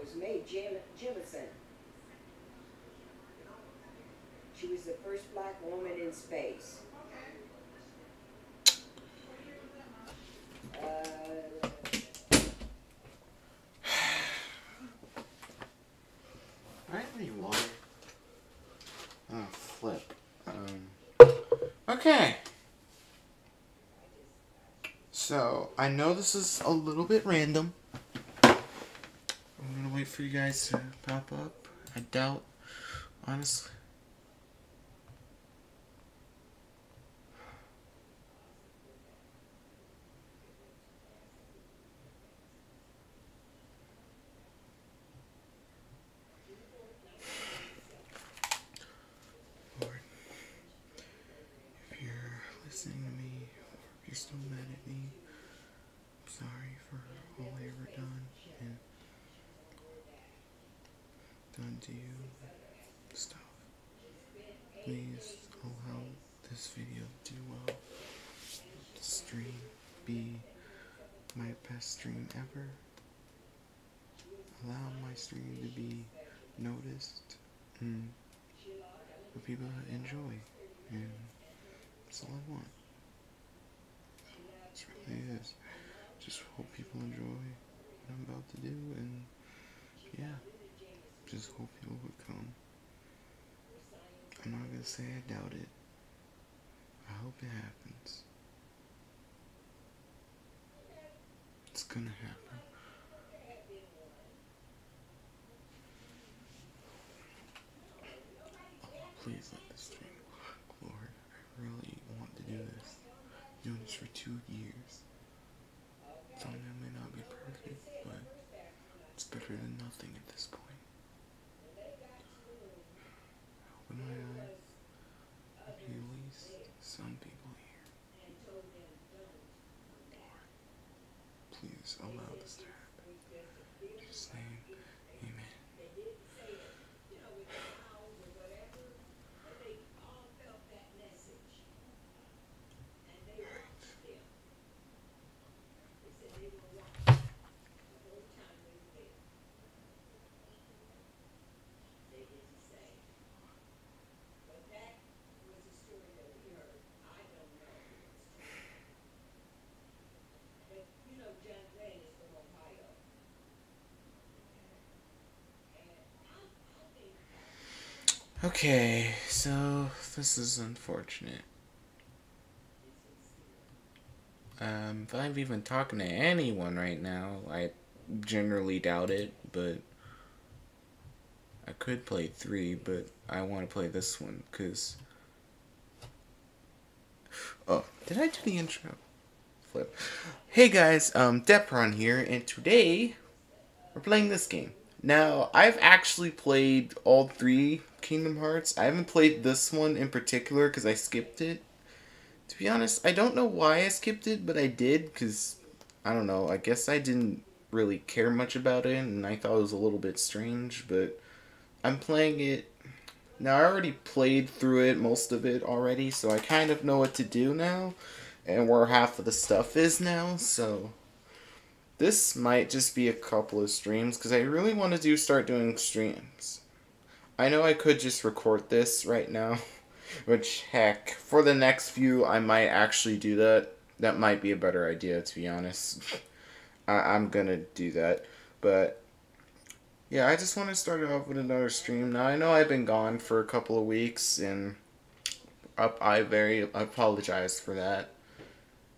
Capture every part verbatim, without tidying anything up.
was Mae Jemison. She was the first black woman in space. Uh, I need water. Oh, flip. Um, okay. So, I know this is a little bit random. I'm gonna wait for you guys to pop up. I doubt, honestly. Do stuff. Please allow this video to do well. Stream be my best stream ever. Allow my stream to be noticed and for people to enjoy. And that's all I want. That's really it is. Just hope people enjoy what I'm about to do, and yeah. Just hope people would come. I'm not gonna say I doubt it. I hope it happens. It's gonna happen. Oh, please let this dream work, Lord. I really want to do this. I've been doing this for two years. Some of them may not be perfect, but it's better than nothing at this point. Open my eyes, at least some people here. Lord, please allow this to happen. In Jesus' name, amen. Okay, so this is unfortunate. Um, if I'm even talking to anyone right now, I generally doubt it, but I could play three, but I want to play this one, because... Oh, did I do the intro? Flip. Hey guys, um, Depron here, and today we're playing this game. Now, I've actually played all three Kingdom Hearts. I haven't played this one in particular because I skipped it. To be honest, I don't know why I skipped it, but I did because, I don't know, I guess I didn't really care much about it and I thought it was a little bit strange, but I'm playing it. Now, I already played through it, most of it already, so I kind of know what to do now and where half of the stuff is now, so... This might just be a couple of streams, because I really want to do start doing streams. I know I could just record this right now, which, heck, for the next few, I might actually do that. That might be a better idea, to be honest. I I'm going to do that. But, yeah, I just want to start off with another stream. Now, I know I've been gone for a couple of weeks, and I, I very I apologize for that.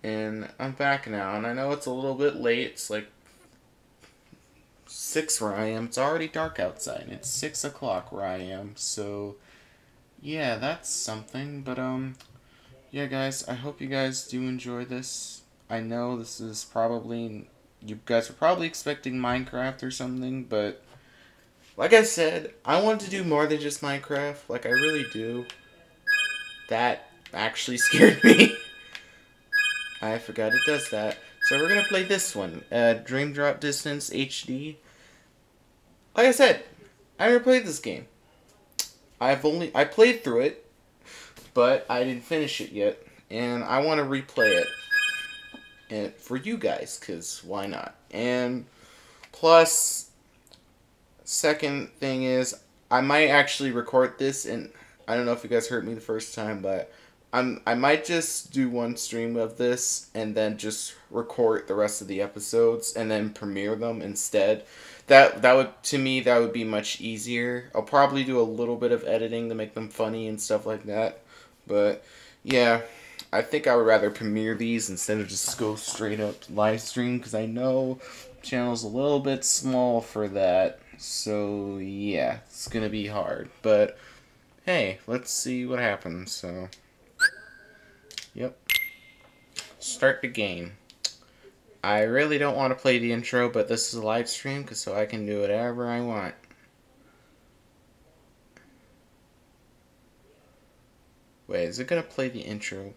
And I'm back now, and I know it's a little bit late. It's like six where I am. It's already dark outside, and it's six o'clock where I am. So, yeah, that's something. But, um, yeah, guys, I hope you guys do enjoy this. I know this is probably, you guys are probably expecting Minecraft or something, but like I said, I want to do more than just Minecraft. Like, I really do. That actually scared me. I forgot it does that. So we're gonna play this one, uh, Dream Drop Distance H D. Like I said, I never played this game. I've only I played through it, but I didn't finish it yet, and I want to replay it, and for you guys, cause why not? And plus, Second thing is, I might actually record this, and I don't know if you guys heard me the first time, but I'm, I might just do one stream of this and then just record the rest of the episodes and then premiere them instead. That that would, to me, that would be much easier. I'll probably do a little bit of editing to make them funny and stuff like that. But yeah, I think I would rather premiere these instead of just go straight up live stream, because I know the channel's a little bit small for that. So yeah, it's gonna be hard. But hey, let's see what happens. So yep, start the game. I really don't want to play the intro, but this is a live stream, cause so I can do whatever I want. Wait, is it gonna play the intro?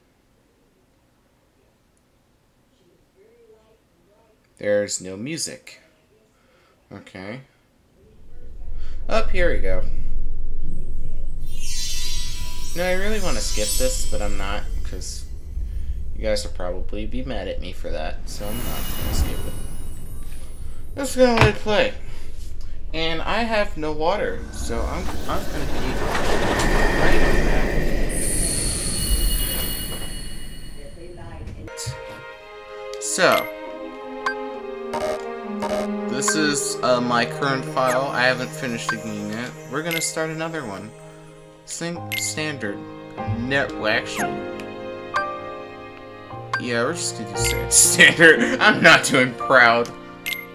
There's no music. Okay. Up, here we go. No, I really want to skip this, but I'm not, cause you guys will probably be mad at me for that, so I'm not gonna skip it. Let's go let it play. And I have no water, so I'm I'm gonna keep right on that. So this is uh, my current file. I haven't finished the game yet. We're gonna start another one. Sync standard. Net. Well, actually. Yeah, we're just gonna do standard. I'm not doing proud.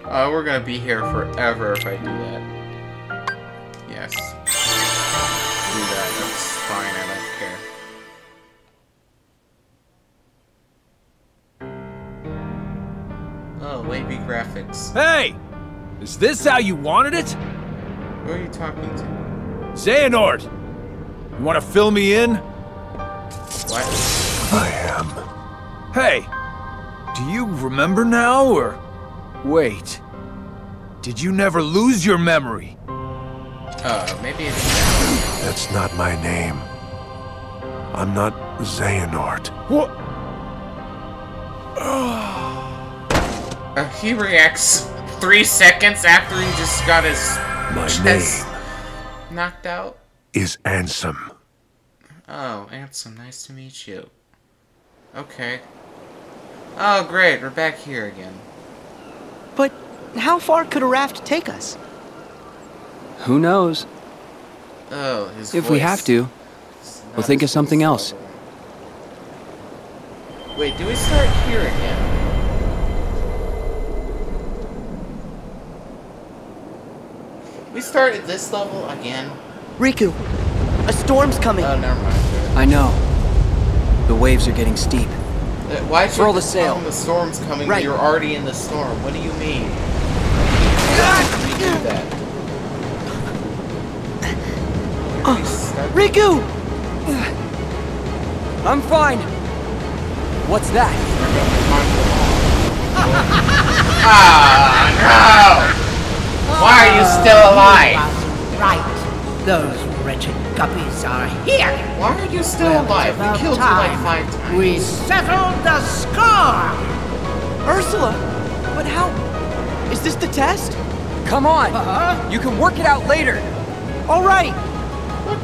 Uh, we're gonna be here forever if I do that. Yes. Do that. That's fine. I don't care. Oh, wavy graphics. Hey! Is this how you wanted it? Who are you talking to? Xehanort! You wanna fill me in? What? I am. Hey, do you remember now, or... Wait, did you never lose your memory? Uh, maybe it's... That's not my name. I'm not Xehanort. What? uh, he reacts three seconds after he just got his... My chest name... knocked out? Is Ansem. Oh, Ansem, nice to meet you. Okay. Oh, great. We're back here again. But how far could a raft take us? Who knows? Oh, his If voice. We have to, we'll think of something else. Wait, do we start here again? We start at this level again? Riku, a storm's coming. Oh, never mind. I know. The waves are getting steep. Why should Throw the sail. The storm's coming right. You're already in the storm. What do you mean? Why do you do that? Uh, Riku! I'm fine. What's that? Ah, oh, no! Why are you still alive? Right. Those wretched guppies are here! Why are you still well, alive? We killed you like five times. We settled the score! Ursula! But how... Is this the test? Come on! Uh-huh. You can work it out later! Alright!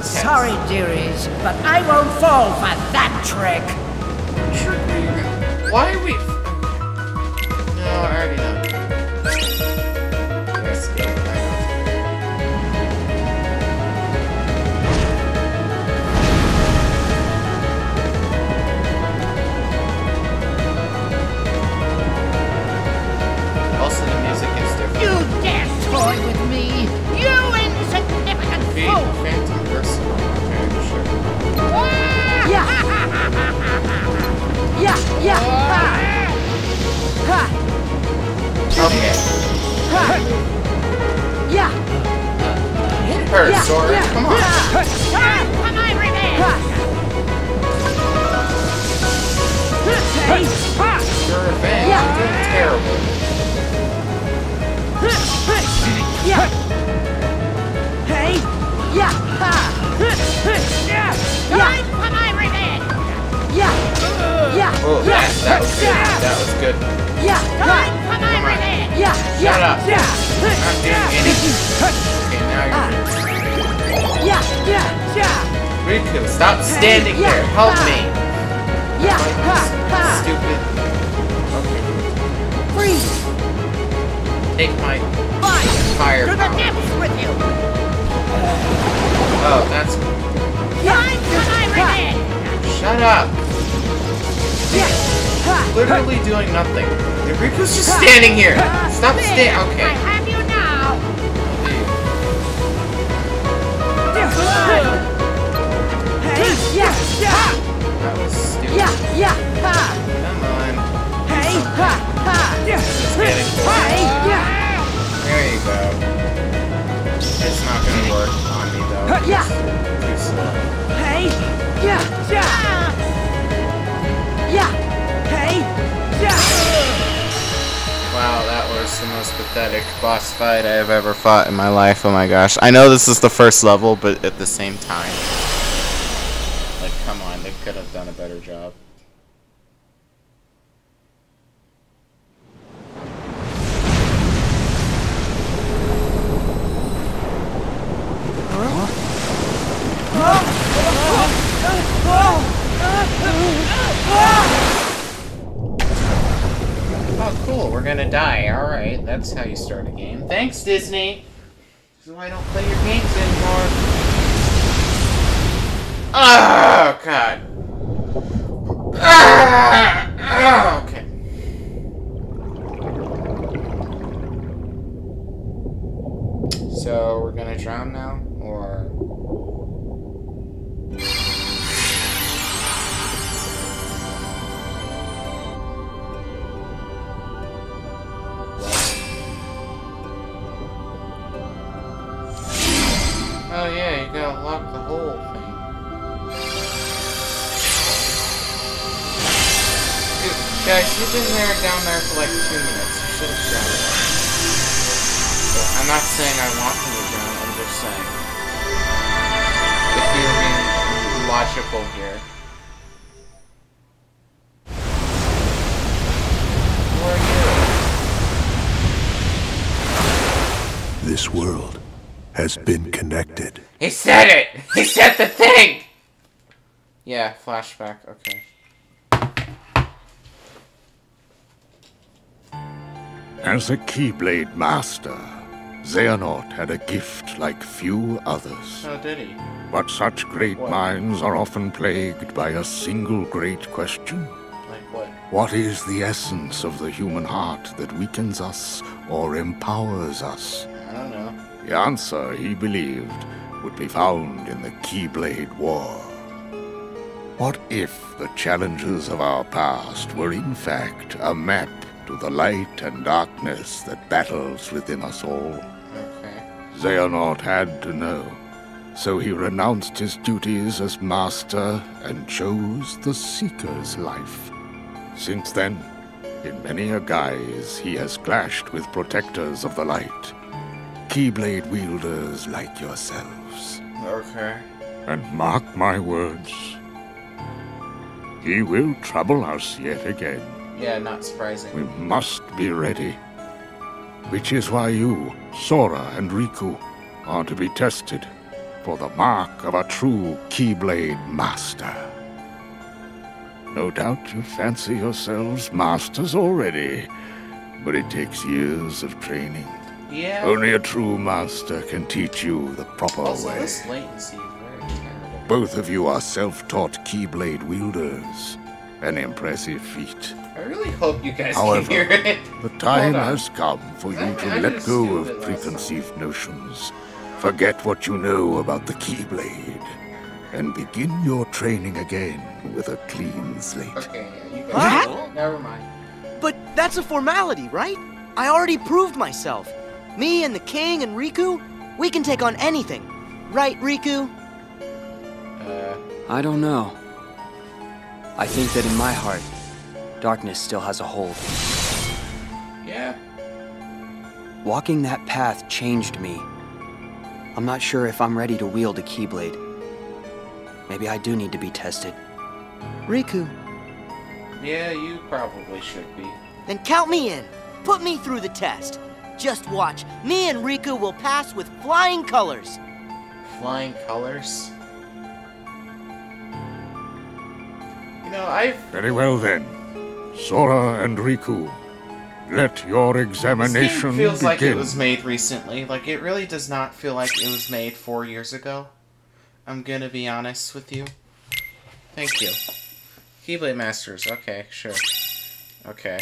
Sorry, dearies, but I won't fall for that trick! Trick? Why are we... No, I already know. Let's go. With me, you insignificant fool! Phantom person. Okay, sure. Yeah! Yeah! Yeah! Ha! Okay. Ha! Yeah! Hit her, Sora! Come on! Time for my revenge! Your revenge yeah. is terrible. Yeah. Hey! Yeah! Ha! Yeah! Time for my revenge! Yeah! Yeah! Oh, that, that was good. That was good. Yeah! Time for my revenge! Yeah, yeah, shut up. Yeah. I'm doing anything. Okay, now you're yeah, yeah, yeah. Riku, stop standing yeah, there. Help uh, me. Yeah, ha, ha. Stupid. Okay. Freeze. Take my fire. Fire power. With you. Oh, that's. Yeah, yeah. Shut up. Yeah. Literally doing nothing. Riku's just standing here. Stop standing. Okay. I have you now. That was stupid. Come on. Just get it. There you go. It's not gonna work on me though. It's too slow. Hey. Yeah. Yeah. Yeah. Wow, that was the most pathetic boss fight I have ever fought in my life. Oh my gosh. I know this is the first level, but at the same time, like, come on, they could have done a better job. Gonna die. All right, that's how you start a game. Thanks, Disney. This is why I don't play your games anymore. Oh God. Ah, okay. So we're gonna drown now, or? Oh yeah, you gotta lock the whole thing. Dude, guys, you've been there down there for like two minutes. You should have drowned it. But I'm not saying I want you to drown, I'm just saying. If you're being logical here. Where are you? This world has been connected. He said it! He said the thing! Yeah, flashback, okay. As a Keyblade Master, Xehanort had a gift like few others. Oh, did he? But such great what? minds are often plagued by a single great question. Like what? What is the essence of the human heart that weakens us or empowers us? I don't know. The answer, he believed, would be found in the Keyblade War. What if the challenges of our past were in fact a map to the light and darkness that battles within us all? Okay. Xehanort had to know, so he renounced his duties as master and chose the Seeker's life. Since then, in many a guise, he has clashed with protectors of the light. Keyblade wielders like yourselves. Okay. And mark my words, he will trouble us yet again. Yeah, not surprising. We must be ready. Which is why you, Sora and Riku, are to be tested for the mark of a true Keyblade Master. No doubt you fancy yourselves masters already, but it takes years of training. Yeah. Only a true master can teach you the proper also, way. This latency is very terrible. Both of you are self-taught Keyblade wielders. An impressive feat. I really hope you guys However, can hear it. the time has come for you I, to I let go of preconceived time. notions. Forget what you know about the Keyblade. And begin your training again with a clean slate. Okay, yeah, you guys huh? know. Never mind. But that's a formality, right? I already proved myself. Me and the king and Riku, we can take on anything. Right, Riku? Uh... I don't know. I think that in my heart, darkness still has a hold. Yeah. Walking that path changed me. I'm not sure if I'm ready to wield a Keyblade. Maybe I do need to be tested. Riku. Yeah, you probably should be. Then count me in. Put me through the test. Just watch. Me and Riku will pass with flying colors. Flying colors? You know, I've... Very well then. Sora and Riku, let your examination begin. This game feels begin. like it was made recently. Like, it really does not feel like it was made four years ago. I'm gonna be honest with you. Thank you. Keyblade Masters. Okay, sure. Okay.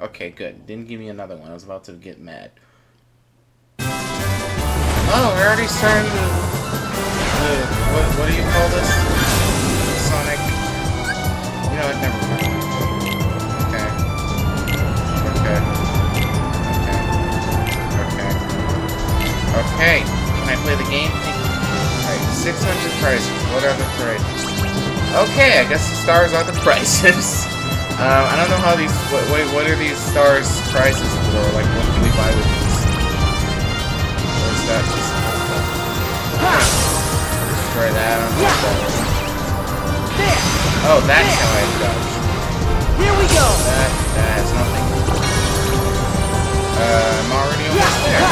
Okay, good. Didn't give me another one. I was about to get mad. Oh, we're already starting to... Uh, what, what do you call this? Sonic... You know, it never mind. Okay. Okay. Okay. Okay. Okay. Can I play the game? Alright, six hundred prizes. What are the prizes? Okay, I guess the stars are the prizes. Um, I don't know how these. What, wait, what are these stars prices for? Like, what can we buy with these? Or is that just? Huh. Destroy that. I don't know what that is. Oh, that's there. How I dodge. Here we go. That, that has nothing. Uh, I'm already almost there.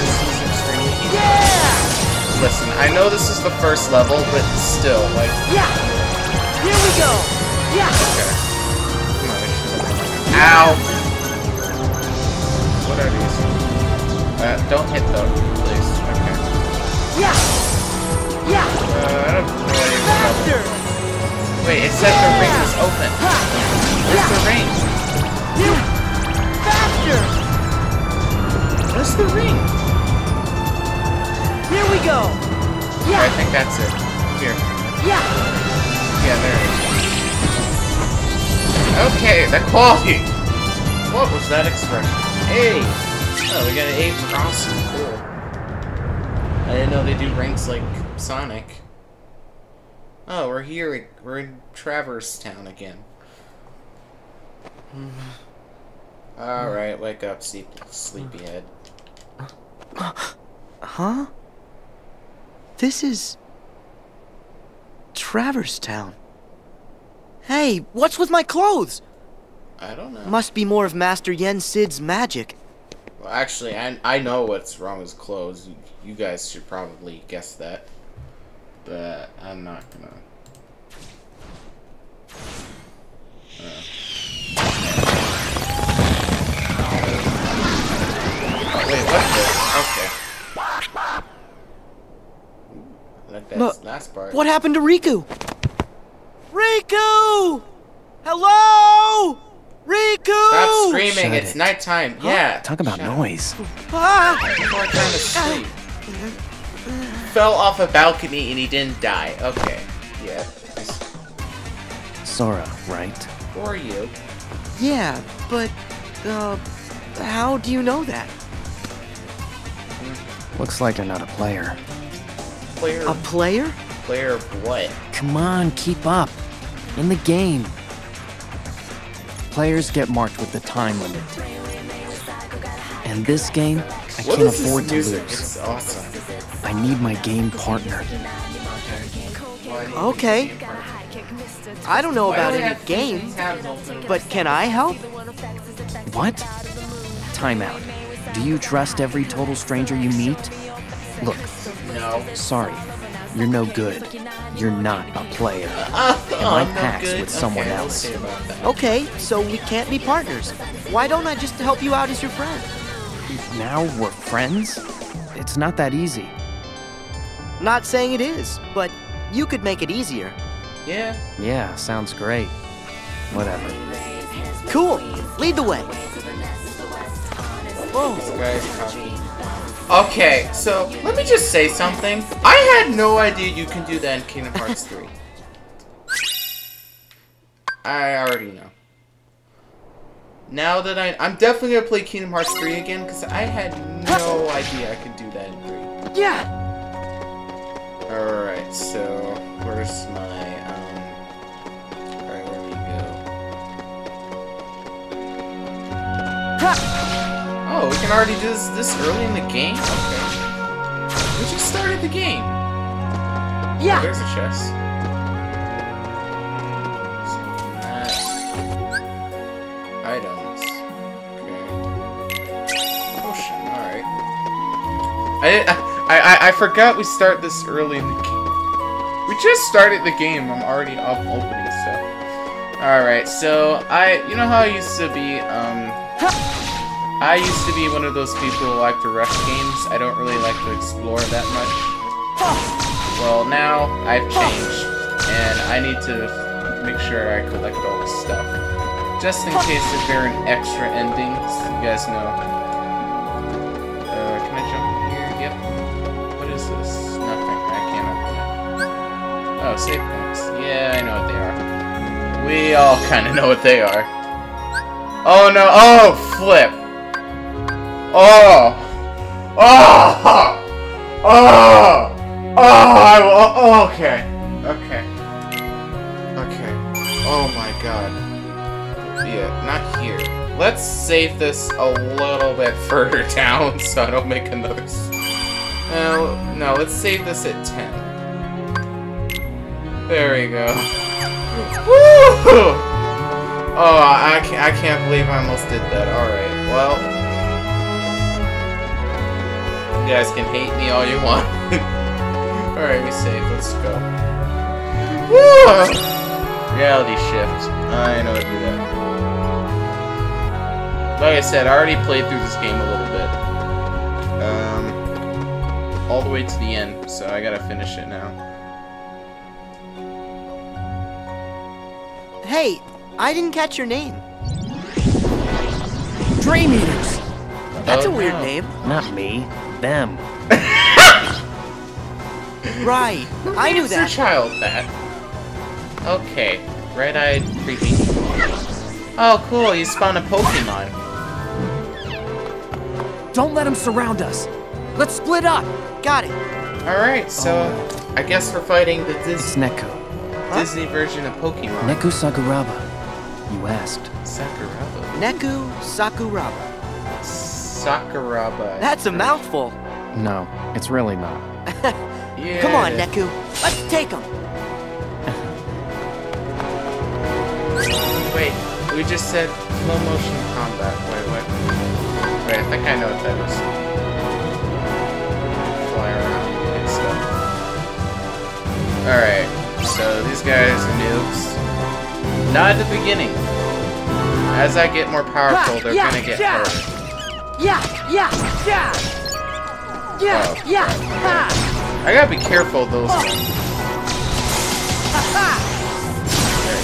This is extremely easy. Yeah. Listen, I know this is the first level, but still, like. Yeah. Here we go. Yeah. Okay. Ow! What are these? Uh, don't hit them, please. Okay. Yeah! Yeah! Uh, I don't play faster. Wait, it said yeah. the ring is open. Where's yeah. the ring? Yeah. Faster! Where's the ring? Here we go! Yeah! I think that's it. Here. Yeah! Yeah, there it is. Okay, that quality! What was that expression? Hey! Oh, we got an eight from Austin. Cool. I didn't know they do ranks like Sonic. Oh, we're here. We're in Traverse Town again. Alright, wake up, sleep, sleepyhead. Huh? This is... Traverse Town. Hey, what's with my clothes? I don't know. Must be more of Master Yen Sid's magic. Well, actually, I, I know what's wrong with clothes. You, you guys should probably guess that. But I'm not gonna... Uh. Oh, wait, what's this? Okay. Like that no, last part. What happened to Riku? Riku! Hello! Riku! Stop screaming, Shut it's it. nighttime. Huh? Yeah. Talk about Shut noise. Ah. More time to sleep. Fell off a balcony and he didn't die. Okay. Yeah. Sora, right? Or you. Yeah, but, uh, how do you know that? Looks like you're not a player. Player? A player? Player of what? Come on, keep up. In the game. Players get marked with the time limit. And this game, I what can't afford to music? lose. It's awesome. I need my game partner. Okay. I don't know about any game, but can I help? What? Timeout. Do you trust every total stranger you meet? Look. No. Sorry. You're no good. You're not a player. Uh, and I oh, pax no with someone okay, else. Okay, so we can't be partners. Why don't I just help you out as your friend? Now we're friends? It's not that easy. Not saying it is, but you could make it easier. Yeah. Yeah, sounds great. Whatever. Cool. Lead the way. Oh. Okay, so let me just say something. I had no idea you can do that in Kingdom Hearts three. I already know. Now that I... I'm definitely going to play Kingdom Hearts three again, because I had no idea I could do that in three. Yeah! Alright, so... Where's my... Um... Alright, where we go? Ha! Oh, we can already do this this early in the game? Okay. We just started the game. Yeah. Oh, there's a chest. So, uh, items. Okay. I, I, I, I forgot we start this early in the game. We just started the game. I'm already up opening stuff. Alright, so I, you know how I used to be, um, I used to be one of those people who like to rush games. I don't really like to explore that much. Well, now I've changed, and I need to make sure I collect all this stuff. Just in case if there are an extra ending, so you guys know. Uh, can I jump in here? Yep. What is this? Nothing. I can't open it. Oh, save points. Yeah, I know what they are. We all kind of know what they are. Oh no! Oh flip! Oh! Oh! Oh! Oh! I will, oh! Okay. Okay. Okay. Oh my God. Yeah, not here. Let's save this a little bit further down so I don't make another. No, no. Let's save this at ten. There we go. Woo! Oh, I can't, I can't believe I almost did that. Alright, well. You guys can hate me all you want. Alright, we saved. Let's go. Woo! Reality shift. I know how to do that. Like I said, I already played through this game a little bit. Um, all the way to the end, so I gotta finish it now. Hey, I didn't catch your name. Dream Eaters. That's oh, a weird no. name. Not me. Them. Right. Who I knew that. Child that. Okay. Red-eyed creepy. Oh, cool. You spawned a Pokemon. Don't let them surround us. Let's split up. Got it. All right. So, oh. I guess we're fighting the Disney. Neku. Disney version of Pokemon. Neku Sakuraba. You asked. Sakuraba. Neku Sakuraba. Sakuraba. That's a mouthful. No, it's really not. Yeah. Come on, Neku. Let's take him. Wait, we just said slow motion combat. Wait, what? Wait, I think I know what that is. Fly around and stuff. Alright. So these guys are noobs. Not at the beginning. As I get more powerful, they're yeah, gonna get yeah. hurt. Yeah, yeah, yeah, yeah, oh, yeah. Right. I gotta be careful of those. Oh. There we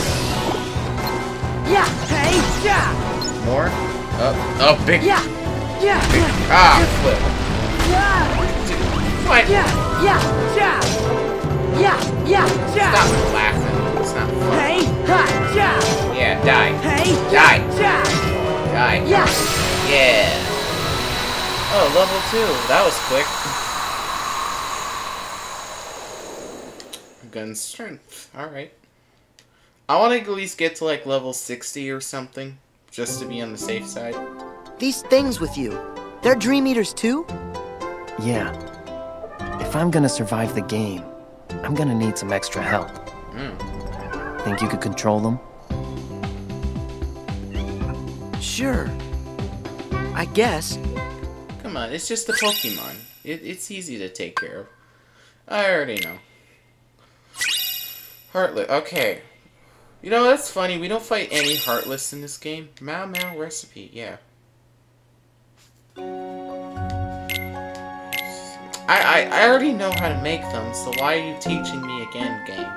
go. Yeah, hey, yeah. More? Up, oh, up, oh, big. Yeah, yeah. Big. Ah, flip. Yeah. What? Yeah, yeah, yeah. Yeah, yeah, yeah. Stop laughing. It's not fun. Hey, ha, yeah. Yeah, die. Hey, die. Yeah. Die. Yeah. Yeah. Oh, level two. That was quick. Gun strength. All right. I want to at least get to like level sixty or something, just to be on the safe side. These things with you—they're Dream Eaters too. Yeah. If I'm gonna survive the game. I'm gonna need some extra help. Mm. Think you could control them? Sure. I guess. Come on, it's just a Pokemon. It, it's easy to take care of. I already know. Heartless. Okay. You know, that's funny. We don't fight any Heartless in this game. Mau Mau recipe. Yeah. I, I, I already know how to make them, so why are you teaching me again, game?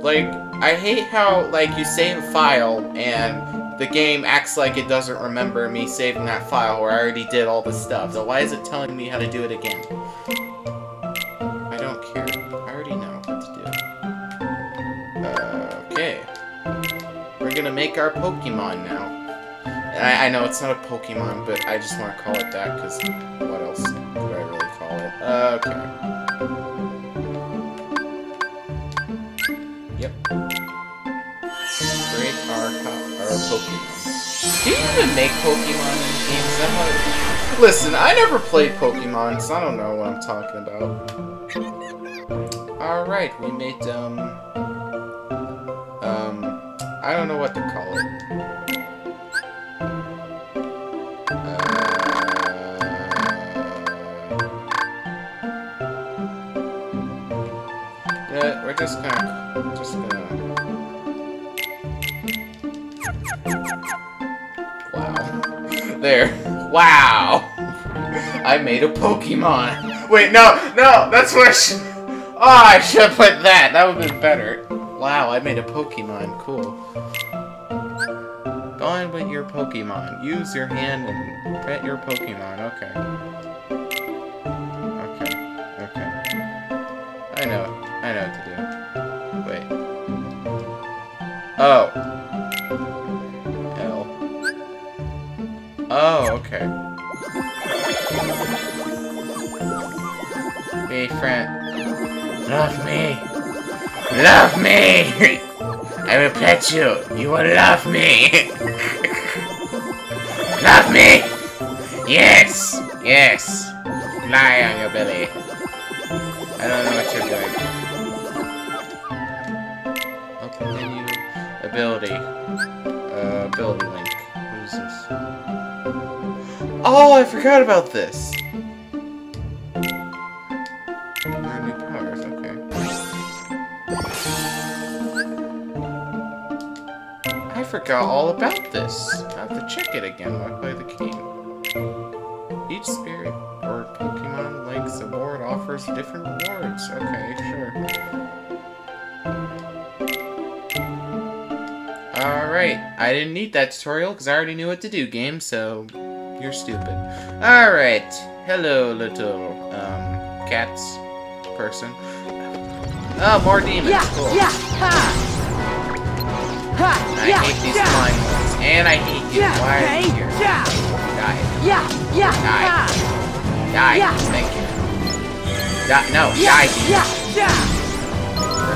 Like, I hate how, like, you save a file, and the game acts like it doesn't remember me saving that file, where I already did all this stuff, so why is it telling me how to do it again? I don't care. I already know what to do. Uh, okay. We're gonna make our Pokemon now. And I, I know it's not a Pokemon, but I just want to call it that, because what else? Okay. Yep. Break our, our Pokemon. Do you even make Pokemon in games? Not... Listen, I never played Pokemon, so I don't know what I'm talking about. Alright, we made, um... Um... I don't know what to call it. just gonna, just gonna. Wow. There. Wow. I made a Pokemon. Wait, no, no, that's what I should. Oh, I should have put that. That would have been better. Wow, I made a Pokemon. Cool. Go on with your Pokemon. Use your hand and pet your Pokemon. Okay. Okay. Okay. I know it. I know what to do. Wait. Oh. L. Oh, okay. Hey, friend. Love me. Love me! I will pet you. You will love me. Love me! Yes! Yes! Lie on your belly. I don't know what you're doing. Open menu. Ability. Uh, ability link. What is this? Oh, I forgot about this! Forgot all about this. I have to check it again when I play the game. Each spirit or Pokemon Link's award offers different rewards. Okay, sure. Alright, I didn't need that tutorial because I already knew what to do, game, so you're stupid. Alright, hello, little um, cats person. Oh, more demons. Yeah, cool. Yeah, ha. I hate these flying ones, and I hate you. Why are you here? Die. Die. Die. Thank you. Die. No, die. You're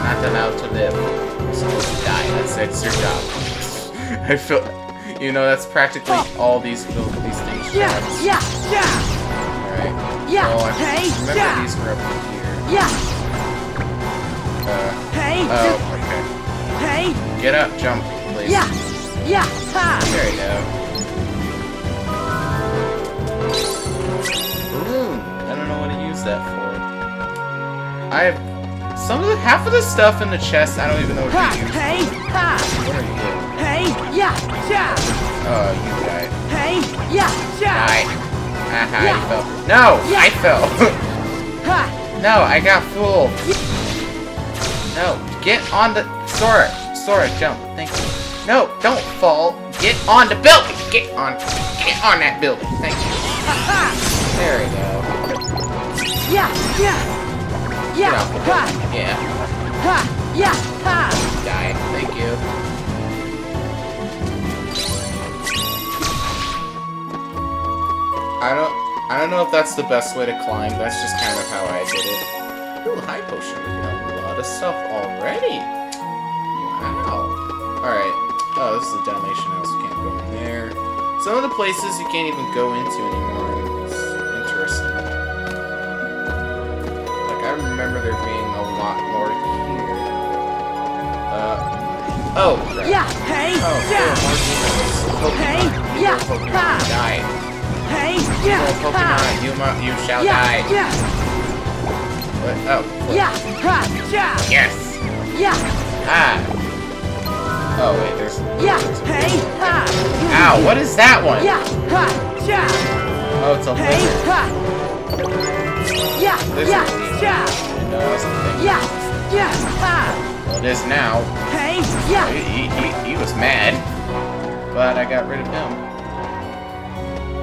not allowed to live. You're supposed to die. That's, that's your job. I feel, you know, that's practically all these these things. Yeah. Yeah. Yeah. Alright. Yeah. Oh, I remember these were up here. Yeah. Uh. Hey. Oh. Okay. Hey! Get up, jump, please. Yeah! Yeah! Ha. There you go. Ooh, I don't know what to use that for. I have some of the half of the stuff in the chest I don't even know what to use. Hey! Ha! What are you doing? Hey! Yeah! Yeah! Oh, you died. Hey! Yeah! Yeah! Die. Haha, yeah. You fell. No! Yeah. I fell! Ha. No, I got fooled. No. Get on the Sora, Sora, jump! Thank you. No, don't fall. Get on the building. Get on, get on that building. Thank you. There we go. Yeah, yeah, yeah, ha. Yeah, ha. Yeah, ha. Die. Thank you. I don't, I don't know if that's the best way to climb. That's just kind of how I did it. Ooh, high potion. No. Stuff already. Wow. Alright. Oh, this is a donation house. You can't go in there. Some of the places you can't even go into anymore. It's interesting. Like, I remember there being a lot more here. Uh. Oh, crap. Yeah, hey! Oh, there are more Pokemon. Hey! Yeah! Pokemon, die. Hey! Yeah! Pokemon, you, you shall die. Yeah! What? Oh. Flip. Yes! Yeah. Ah! Oh, wait, there's. Yeah. Hey. Ow, what is that one? Yeah. Oh, it's a hey. Lizard. Yeah. Lizard. Yeah. No, that's the thing. Yeah. Yeah. Well, it is now. Hey. Yeah. He, he, he was mad. But I got rid of him.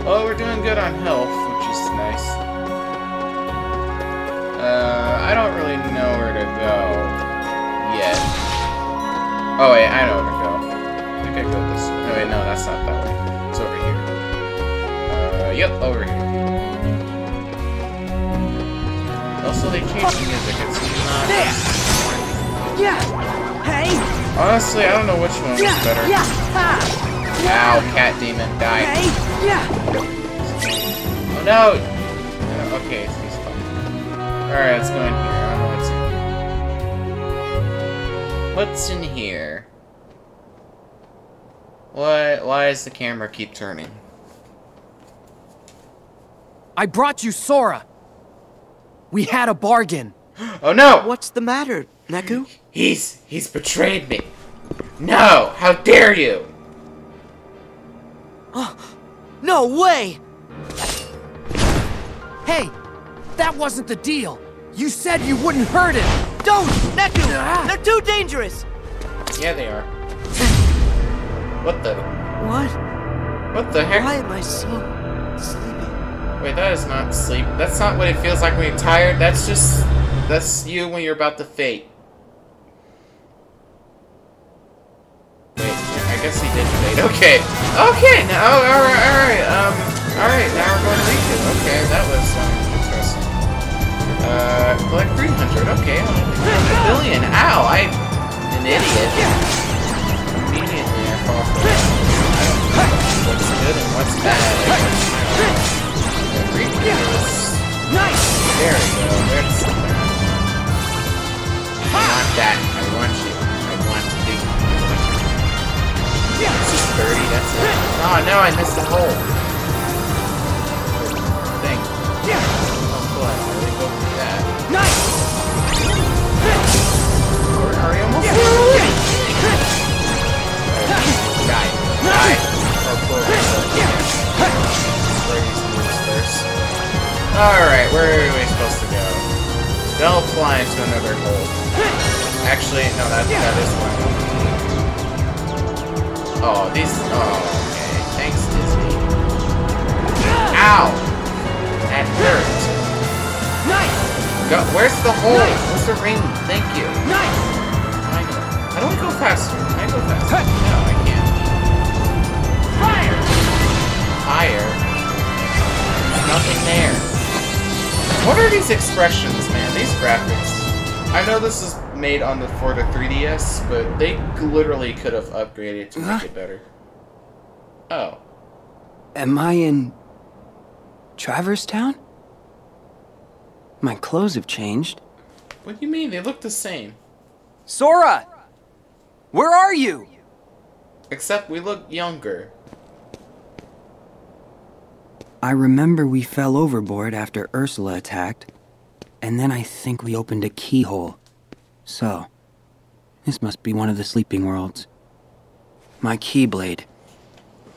Oh, we're doing good on health, which is nice. Uh, I don't really know where to go yet. Oh wait, I know where to go. I think I go this way. No, wait, no, that's not that way. It's over here. Uh, yep, over here. Also, they changed the music. It's not. Yeah. Hey. Honestly, I don't know which one was better. Ow, cat demon, die. Oh no. Uh, okay. Alright, let's go in here. I don't know what's in here. What's in here? Why, why does the camera keep turning? I brought you Sora! We had a bargain. Oh no! What's the matter, Neku? He's... he's betrayed me. No! How dare you! Oh, no way! Hey! That wasn't the deal! You said you wouldn't hurt him! Don't! Neku! Ah. They're too dangerous! Yeah, they are. What the... What? What the heck? Why am I so... sleepy? Wait, that is not sleep. That's not what it feels like when you're tired. That's just... that's you when you're about to faint. Wait, I guess he did faint. Okay. Okay, now... Oh, alright, alright. Um, alright, now we're going to leave it. Okay, that was um, interesting. Uh, collect three hundred. Okay, I'm a billion. Ow, I'm an idiot. Yeah. I don't know what's good and what's bad. There we go. There's something. I want that. I want you. I want to do. Yeah, it's just thirty. That's it. Oh no, I missed the hole. Thing. Yeah. Oh boy, I really go for that. Nice. Are we almost there? Die. Die. Oh, alright, where are we supposed to go? They'll fly into another hole. Actually, no, that, that is one. Oh, these... Oh, okay. Thanks, Disney. Ow! That hurt. Nice! Go, where's the hole? Nice. Where's the ring? Thank you. Nice! I know. I don't go faster. I go faster. No, I can't. Fire! Fire? Nothing there. What are these expressions, man? These graphics. I know this is made on the for the three D S, but they literally could have upgraded to make it better. Oh. Am I in Traverse Town? My clothes have changed. What do you mean? They look the same. Sora! Where are you? Except we look younger. I remember we fell overboard after Ursula attacked, and then I think we opened a keyhole. So, this must be one of the sleeping worlds. My Keyblade.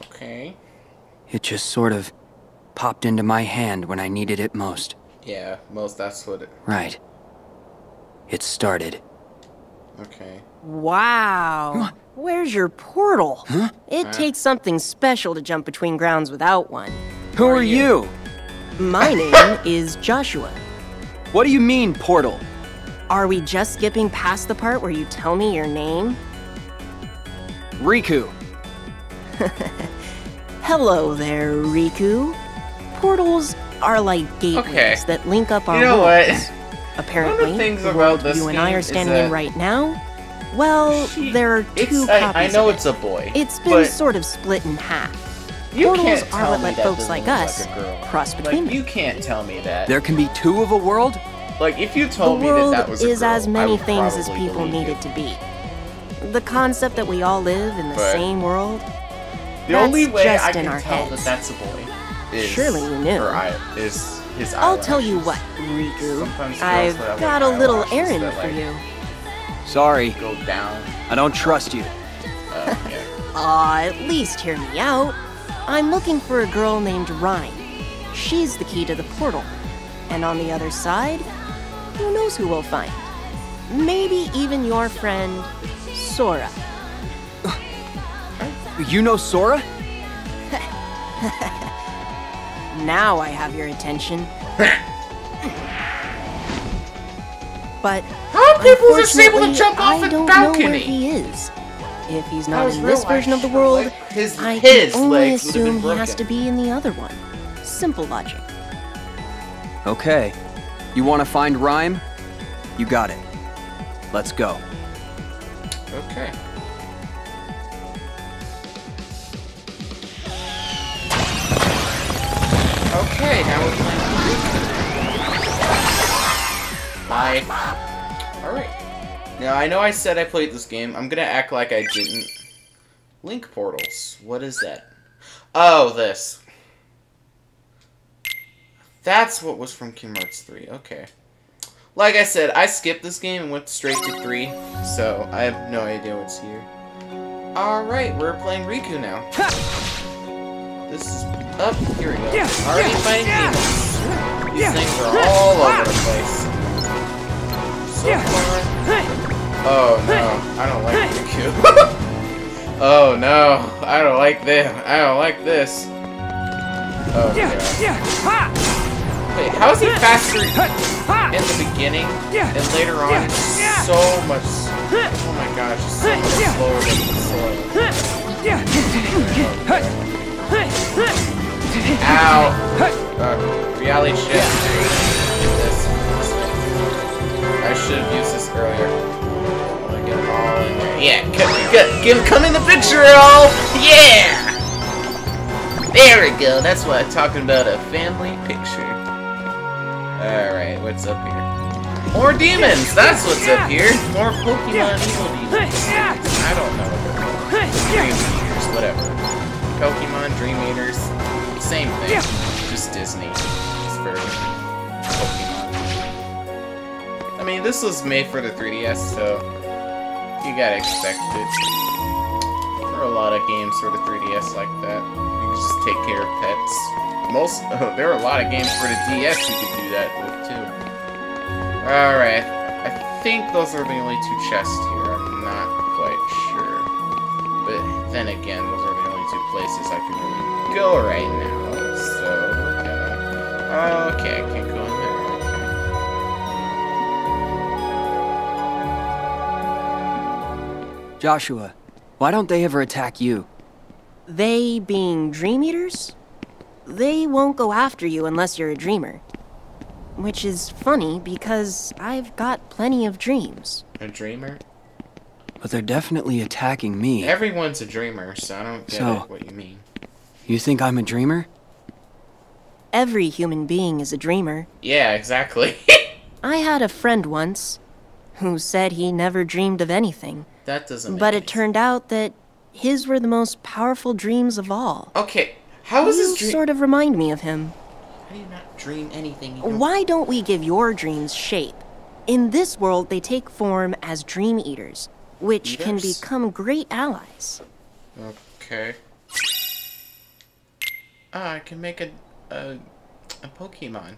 Okay. It just sort of popped into my hand when I needed it most. Yeah, most, that's what it... Right. It started. Okay. Wow. Where's your portal? Huh? It uh. takes something special to jump between grounds without one. Who are you? My name is Joshua. What do you mean, portal? Are we just skipping past the part where you tell me your name? Riku. Hello there, Riku. Portals are like gateways okay. that link up our worlds. You know worlds. What? Apparently, One of the things the world about this you and I are standing in right now. Well, she, there are two copies I, I know of it. It's a boy. It's been sort of split in half. You Portals can't tell are what let folks like us like cross between. Like, you can't tell me that. There can be two of a world? Like, if you told me that that was a girl, is as many things as people need it to be. The concept that we all live in the but same world, the only way just I can tell heads. that that's a boy is Surely you knew. Eye, is his I'll eyelashes. Tell you what, Riku. I've got a little errand that, like, for you. Sorry. Go down. I don't trust you. Uh, yeah. Aw, at least hear me out. I'm looking for a girl named Rhyme. She's the key to the portal. And on the other side, who knows who we'll find? Maybe even your friend, Sora. You know Sora? Now I have your attention. But how are people just able to jump off a balcony? I don't know where he is. If he's not in this version of the world, his, I his can only assume he has to be in the other one. Simple logic. Okay. You want to find Rhyme? You got it. Let's go. Okay. Okay, now we're playing. Bye. Alright. Now, I know I said I played this game. I'm gonna act like I didn't. Link portals. What is that? Oh, this. That's what was from Kingdom Hearts three. Okay. Like I said, I skipped this game and went straight to three, so I have no idea what's here. Alright, we're playing Riku now. This is up. Here we go. Already fighting demons. These things are all over the place. So far. Oh no, I don't like Riku. Oh no, I don't like this. I don't like this. Oh god. Wait, how is he faster in the beginning and later on it's so much, oh my gosh, it's so much slower than the soil. Okay. Ow! Uh, reality shit. I should have used this earlier. I'm gonna get them all in there. Yeah, c c c come in the picture, all. Yeah! There we go, that's what I'm talking about, a family picture. Alright, what's up here? More demons! That's what's up here! More Pokemon evil demons. I don't know what they're called. Dream Eaters, whatever. Pokemon, Dream Eaters, same thing. Just Disney. It's for Pokemon. I mean, this was made for the three D S, so you gotta expect it. There are a lot of games for the three D S like that. You can just take care of pets. Most, oh, there are a lot of games for the D S you could do that with, too. Alright, I think those are the only two chests here. I'm not quite sure. But then again, those are the only two places I can really go right now. So, we're gonna... Okay, I can't go in there. Okay. Joshua, why don't they ever attack you? They being Dream Eaters? They won't go after you unless you're a dreamer. Which is funny, because I've got plenty of dreams. A dreamer? But they're definitely attacking me. Everyone's a dreamer, so I don't get so, it, what you mean. You think I'm a dreamer? Every human being is a dreamer. Yeah, exactly. I had a friend once who said he never dreamed of anything. That doesn't make But sense. It turned out that his were the most powerful dreams of all. Okay. How is this dream? Sort of remind me of him. I did not dream anything. You know? Why don't we give your dreams shape? In this world, they take form as Dream Eaters, which Eaters? can become great allies. Okay. Ah, I can make a, a, a Pokemon.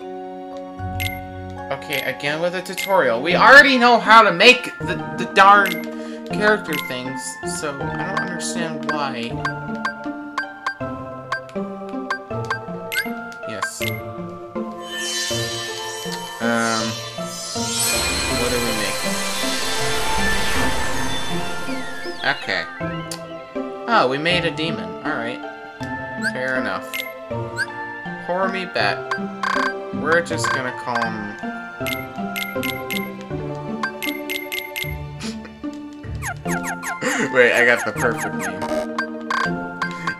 Okay, again with a tutorial. We already know how to make the, the darn character things, so I don't understand why. Um, what do we make? Okay. Oh, we made a demon. Alright. Fair enough. Pour me bet. We're just gonna call him... Wait, I got the perfect name.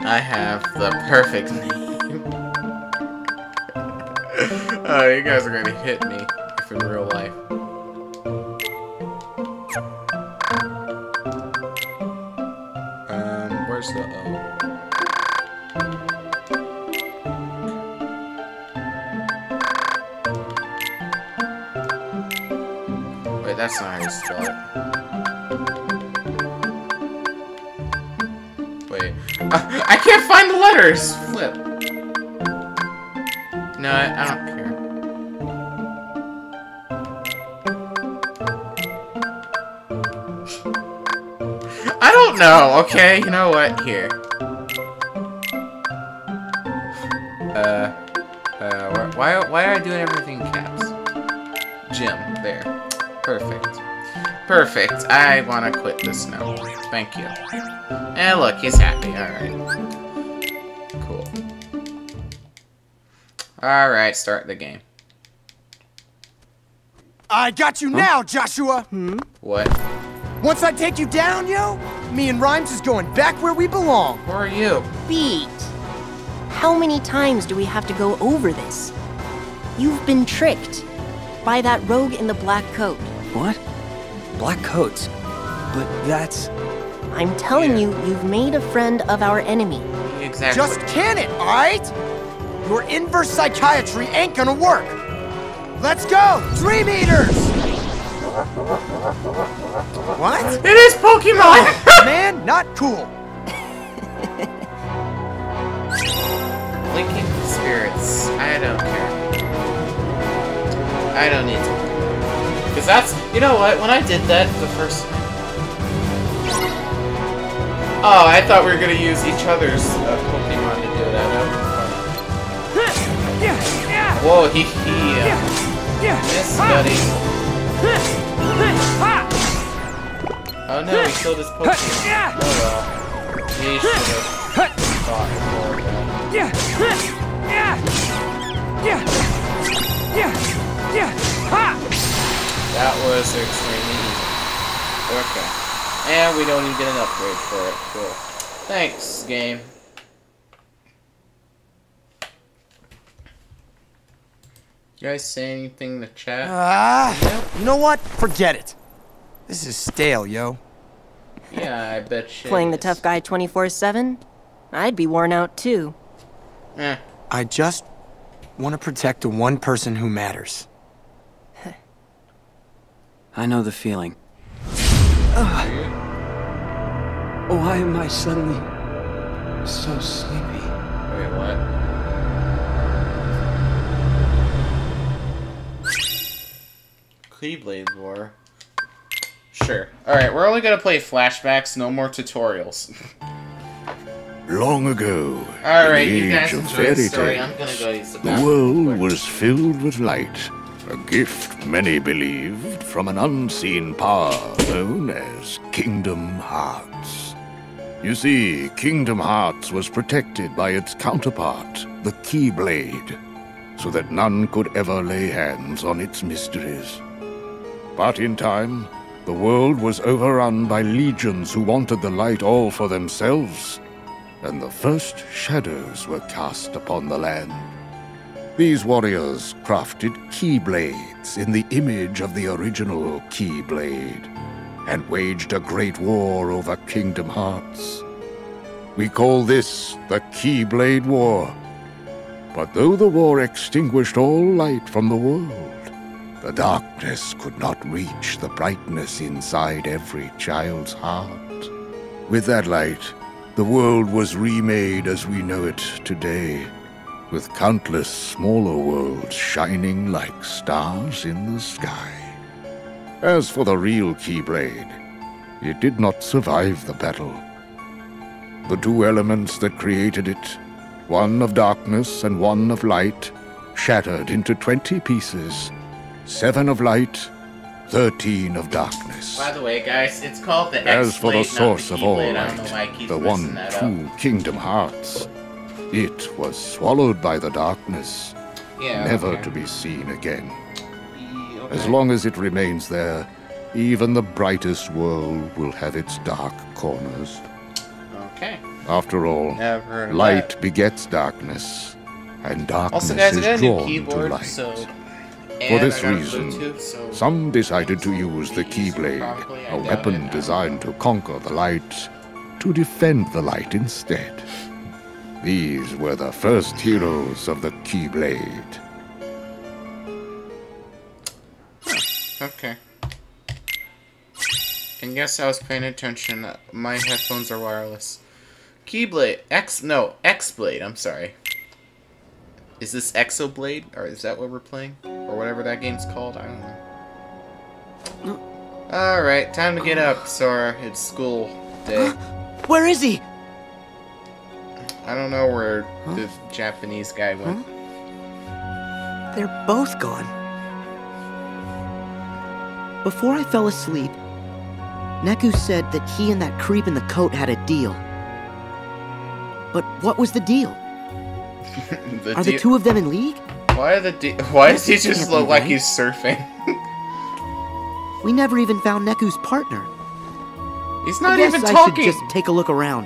I have the perfect name. Oh, you guys are going to hit me if in real life. Um, where's the O? Wait, that's not how you spell it. Wait. Uh, I can't find the letters! Flip. No, I, I don't. No, okay, you know what? Here. Uh, uh, why, why are I doing everything in caps? Jim, there. Perfect. Perfect. I want to quit this now. Thank you. And look, he's happy. Alright. Cool. Alright, start the game. I got you huh? now, Joshua! Hmm? What? Once I take you down, yo, me and Rhymes is going back where we belong. Who are you? Beat. How many times do we have to go over this? You've been tricked by that rogue in the black coat. What? Black coats? But that's... I'm telling yeah. you, you've made a friend of our enemy. Exactly. Just can it, all right? Your inverse psychiatry ain't gonna work. Let's go! Dream Eaters! What? It is Pokemon! Man, not cool. Linking to spirits. I don't care. I don't need to. Because that's... You know what? When I did that, the first... Oh, I thought we were going to use each other's uh, Pokemon to do that. That was fun. Whoa, he... he uh, missed, buddy. Oh no, he killed his Pokemon. Oh well. He should have thought more about it. Yeah, yeah, yeah, yeah, yeah, ha! That was extremely easy. Okay. And we don't even get an upgrade for it. Cool. Thanks, game. You guys say anything in the chat? Ah, uh, no? You know what? Forget it. This is stale, yo. Yeah, I bet shit. Playing the tough guy twenty-four seven? I'd be worn out too. Eh. I just want to protect the one person who matters. I know the feeling. Uh, why am I suddenly so sleepy? Wait, what? Keyblade War. Sure. Alright, we're only going to play flashbacks, no more tutorials. Long ago, All right, in the you guys age of fairy tales, the, the world was filled with light, a gift many believed from an unseen power known as Kingdom Hearts. You see, Kingdom Hearts was protected by its counterpart, the Keyblade, so that none could ever lay hands on its mysteries. But in time, the world was overrun by legions who wanted the light all for themselves, and the first shadows were cast upon the land. These warriors crafted Keyblades in the image of the original Keyblade and waged a great war over Kingdom Hearts. We call this the Keyblade War. But though the war extinguished all light from the world, the darkness could not reach the brightness inside every child's heart. With that light, the world was remade as we know it today, with countless smaller worlds shining like stars in the sky. As for the real Keyblade, it did not survive the battle. The two elements that created it, one of darkness and one of light, shattered into twenty pieces, seven of light, thirteen of darkness. By the way, guys, it's called the X-Blade. As for the source of all light, the one true Kingdom Hearts, it was swallowed by the darkness, yeah, never okay. to be seen again. E okay. As long as it remains there, even the brightest world will have its dark corners. Okay. After all, never light that. begets darkness, and darkness also, guys, is drawn keyboard, to light. So For this reason, Bluetooth, so some decided to use the Keyblade, a weapon designed to conquer the light, to defend the light instead. These were the first heroes of the Keyblade. Okay. And yes, I was paying attention. My headphones are wireless. Keyblade. X... No, X-Blade. I'm sorry. Is this Exoblade? Or is that what we're playing? Or whatever that game's called? I don't know. Alright, time to get up, Sora. It's school day. Where is he? I don't know where huh? the Japanese guy went. Huh? They're both gone. Before I fell asleep, Neku said that he and that creep in the coat had a deal. But what was the deal? the are the two of them in league? Why are the de Why does he just look like he's surfing? We never even found Neku's partner. He's not I guess even I talking. Should just take a look around.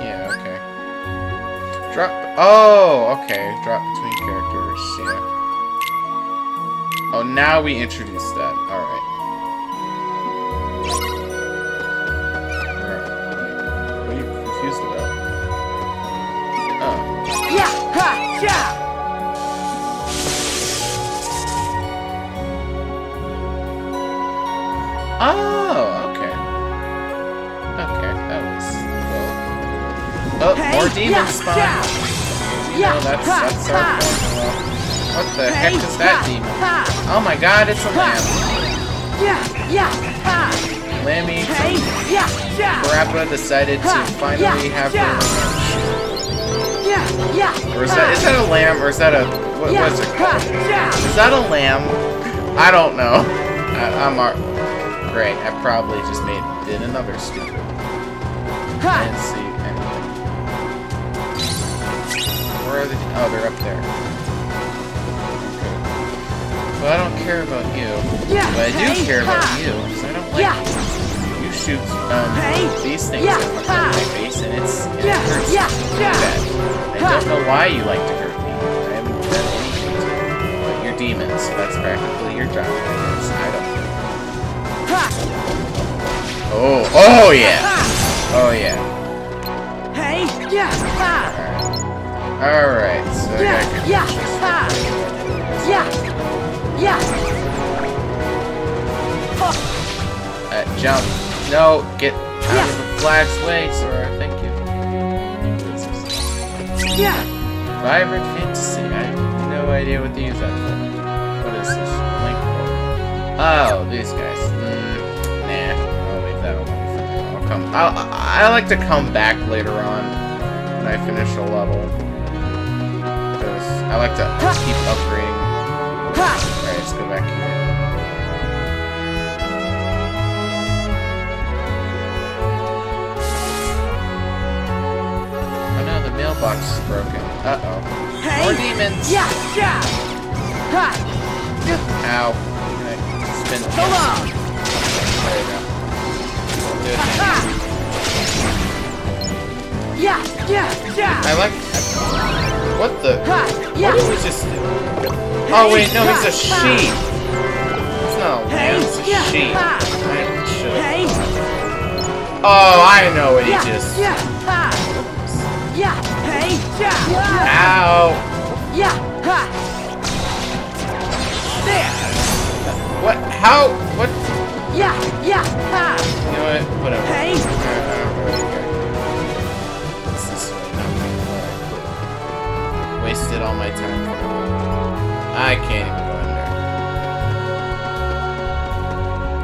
Yeah. Okay. Drop. Oh. Okay. Drop between characters. Yeah. Oh, now we introduced that. All right. What are you confused about? Oh. Yeah, ha, yeah. More demon spawn. You know, that's, that's our formula. What the heck is that demon? Oh my god, it's a lamb. Lammy from Parappa decided to finally have her revenge. Or is that, is that a lamb or is that a... What was it called? Is that a lamb? I don't know. I, I'm... Ar Great, I probably just made did another stupid. Can't see anything. Where are they? Oh, they're up there. Okay. Well, I don't care about you, but I do care about you because I don't like you. You shoot um, these things at my, my face, and it's and it hurts bad. I don't know why you like to hurt me. I haven't done anything to you, but you're demons, so that's practically your job. I guess I don't. Oh, oh yeah, oh yeah. Hey, yeah, all right. All right, so yeah, I yeah, yeah, yeah. Uh, jump! No, get out yeah. of the flag's way, Sora. Thank you. Yeah. Vibrant fantasy. I have no idea what to use that for. What is this link for? Oh, these guys. I, I like to come back later on when I finish a level. Because I like to keep upgrading. Alright, let's go back here. Oh no, the mailbox is broken. Uh oh. More demons! Ow. Spin the wheel. There you go. Yeah, yeah, yeah. I like. What the? What did we just do? Oh wait, no, he's a sheep. It's not a lamb, it's a sheep. I should have. Oh, I know what he just. Ow. What? How? What? Yeah, yeah, ha! You know what? Whatever. Hey! What's this one? Wasted all my time. I can't even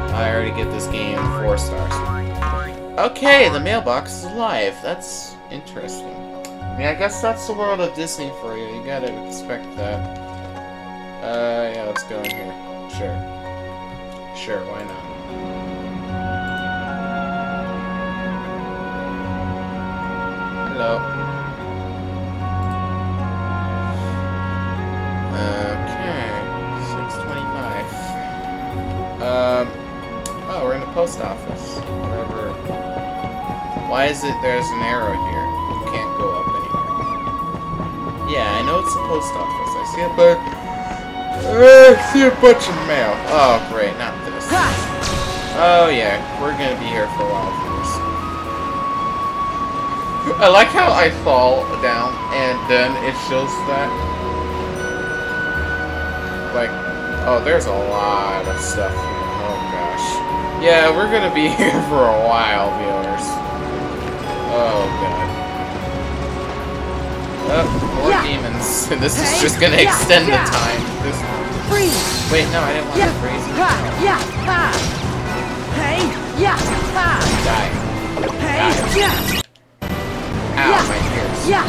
go in there. I already get this game four stars. Okay, the mailbox is alive. That's interesting. I mean, I guess that's the world of Disney for you. You gotta expect that. Uh, yeah, let's go in here. Sure. Sure, why not? Hello. Okay. six twenty-five. Um. Oh, we're in the post office. Whatever. Why is it there's an arrow here? You can't go up anywhere. Yeah, I know it's the post office. I see it, but I see a bunch of mail. Oh, great. Not this. Oh, yeah. We're gonna be here for a while. I like how I fall down and then it shows that. Like, oh, there's a lot of stuff here. Oh gosh. Yeah, we're gonna be here for a while, viewers. Oh god. Oh, more yeah. demons. And this is just gonna extend yeah. the time. This... Wait, no, I didn't want yeah. to freeze. Yeah. Hey, yeah. Die. Hey, yeah. Die. Ow, yeah. my ears. Yeah.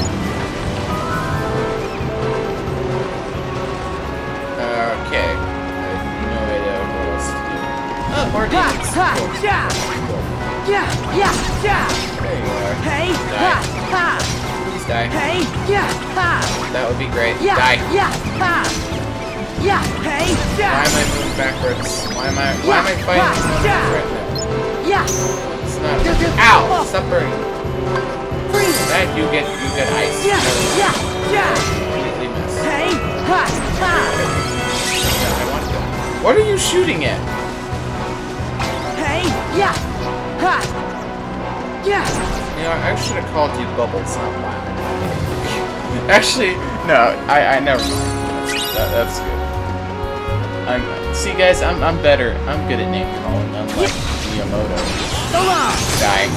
Okay. I have no idea what else to do. Oh, more demons. Cool. Cool. Yeah, yeah, yeah. There you are. Hey, die. Ha. Please die. Hey, yeah, ha. That would be great. Yeah, die. Yeah, ha. Yeah, hey, yeah. Why am I moving backwards? Why am I? Why yeah. am I fighting someone yeah. right now? Yeah. It's not. Ow! Stop burning. That you get you get ice. Yeah, yeah, yeah. Completely missed. Hey, ha, ha. I want to. What are you shooting at? Hey, yeah, ha, yeah. You know, I should have called you Bubbles, not Lime. Actually, no, I I never. That, that's good. I'm see, guys, I'm I'm better. I'm good at name calling. I'm like Miyamoto. So long. Die.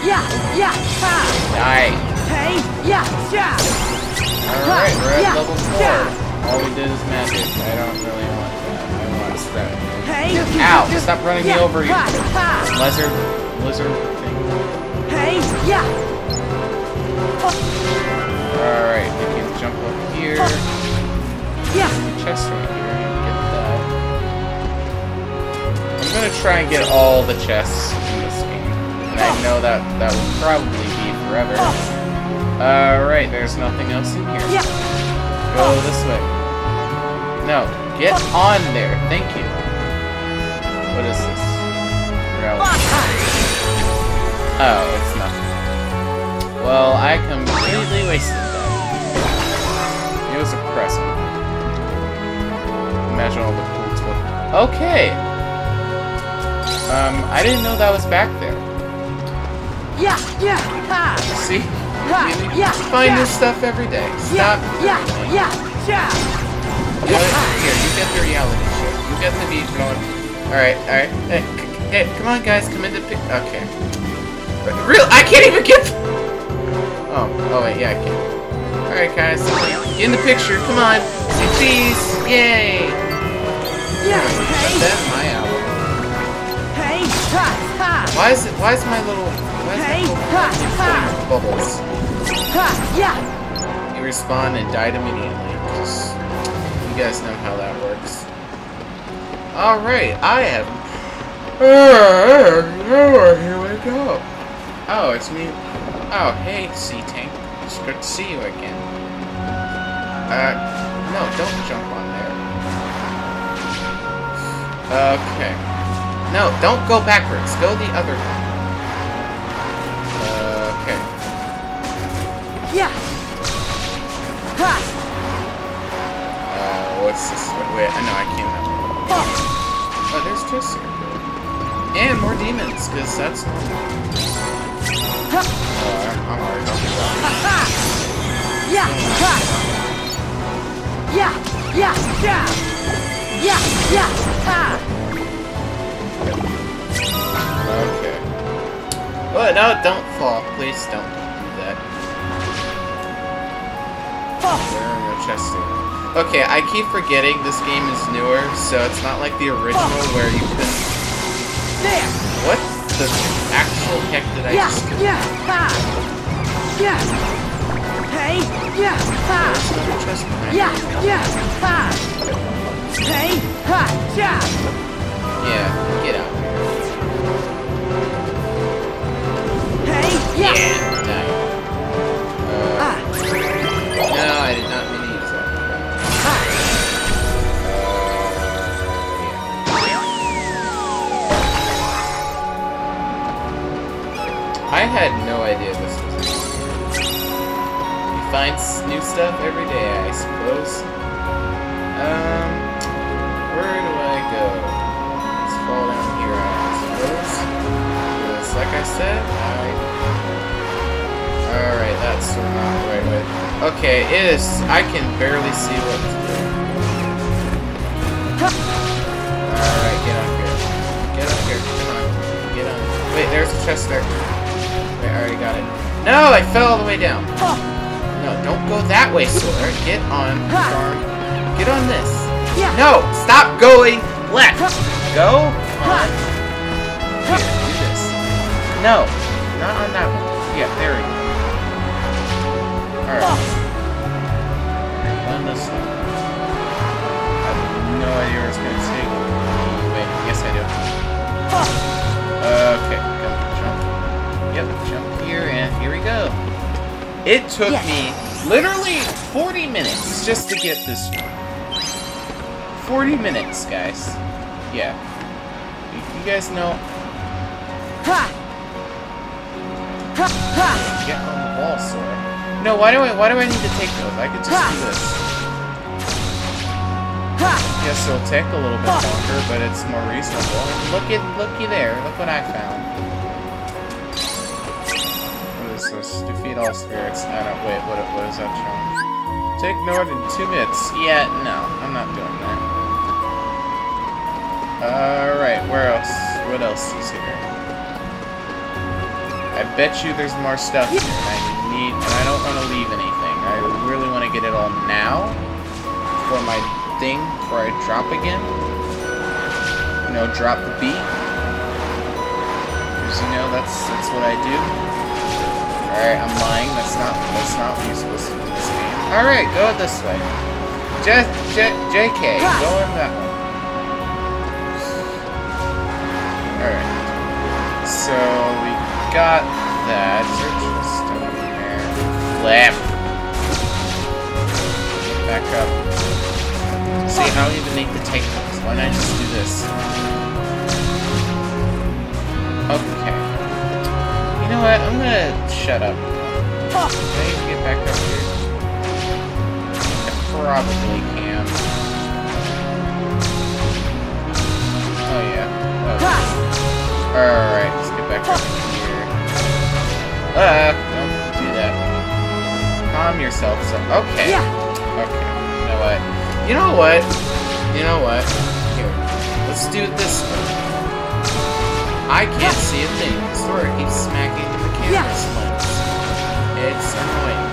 Yeah, yeah, ha! Die! Hey, yeah, yeah. Alright, we're at yeah, level four. Yeah. All we did is magic. I don't really want that. I want that. Hey, ow! Stop running yeah, me over, you lizard, lizard thing. Hey, yeah. Alright, we can jump up here. Yeah. Chest right here. Get that. I'm gonna try and get all the chests in this game. And I know that that will probably be forever. Alright, uh, there's nothing else in here. Yeah. Go this way. No, get on there. Thank you. What is this? Rally. Oh, it's nothing. Well, I completely wasted that. It was oppressive. Imagine all the cool stuff. Okay. Um, I didn't know that was back there. Yeah, yeah, ha. See? You yeah, find yeah, this stuff every day. Stop. Yeah, yeah, yeah, yeah. You know, here, you get the reality show. You get the beat going. Alright, alright. Hey, hey, come on, guys. Come in the pic. Okay. Real? I can't even get. Oh, oh, wait, yeah, I can. Alright, guys. Get in the picture. Come on. Cheese. Yay. Yeah, hey. That's my album. Hey, ha, ha. Why is it? Why is my little. Hey, ha, ha. Bubbles. Ha, yeah. You respawn and died immediately. Just, you guys know how that works. Alright, I am. Oh, here we go. Oh, it's me. Oh, hey, Sea Tank. It's good to see you again. Uh, no, don't jump on there. Okay. No, don't go backwards. Go the other way. Yeah. Ha. Uh, what's this? Wait, I know I can't. Remember. Oh. Oh, there's chests here, and more demons, cause that's. Uh, I'm already done with that. Yeah. Ha. Yeah. Yeah. Yeah. Yeah. Yeah. Ha. Okay. Oh no! Don't fall, please don't. There are no chests here. Okay, I keep forgetting this game is newer, so it's not like the original where you can. There. What the actual heck did I yeah, just do? Yeah, ha. Yeah. Hey, yeah, ha. There's no chest behind yeah, me. Yeah, ha. Hey, ha, yeah. Yeah, get out. Hey, yeah. Yeah, die. No, I did not mean to use that. Yeah. I had no idea this was a game. You find new stuff every day, I suppose. Um, where do I go? Let's fall down here, I suppose. Just like I said, I... Alright, that's not the right way. Okay, it is. I can barely see what to do. Alright, get up here. Get up here. Come on. Get on. Wait, there's a chest there. Wait, I already got it. No, I fell all the way down. No, don't go that way, Sora. Get on. Get on this. No, stop going left. Go on. Here, do this. No, not on that one. Yeah, there we go. Alright. Run this one. I have no idea where it's going to take. Wait, yes I do. Okay, go, jump. Yep, jump here, and here we go. It took yes. me literally forty minutes just to get this one. forty minutes, guys. Yeah. You, you guys know... Ha! Ha! Ha! Get on the wall, Sora. No, why do I why do I need to take those? I could just ha. do this. Ha. Yes, it'll take a little bit longer, but it's more reasonable. Look at looky there. Look what I found. What is this? Defeat all spirits. I don't wait. What what is that challenge? Take Nord in two minutes. Yeah, no, I'm not doing that. All right, where else? What else is here? I bet you there's more stuff here. I need, and I don't want to leave anything. I really want to get it all now for my thing before I drop again. You know, drop the beat. Because, you know, that's that's what I do. Alright, I'm lying. That's not that's not what you're supposed to do in this game. Alright, go this way. Just J JK, go in that one. Alright. So we got that. Search for stone there. Flip. Back up. See, I don't even need to take those. Why not just do this? Okay. You know what? I'm gonna shut up. Can I even get back up here? I probably can. Oh yeah. Oh. Alright, let's get back up here. Uh, don't do that. Calm yourself, so okay. Okay. You know what? You know what? You know what? Here. Let's do it this way. I can't see a thing. Sora keeps smacking the camera's lens. It's annoying.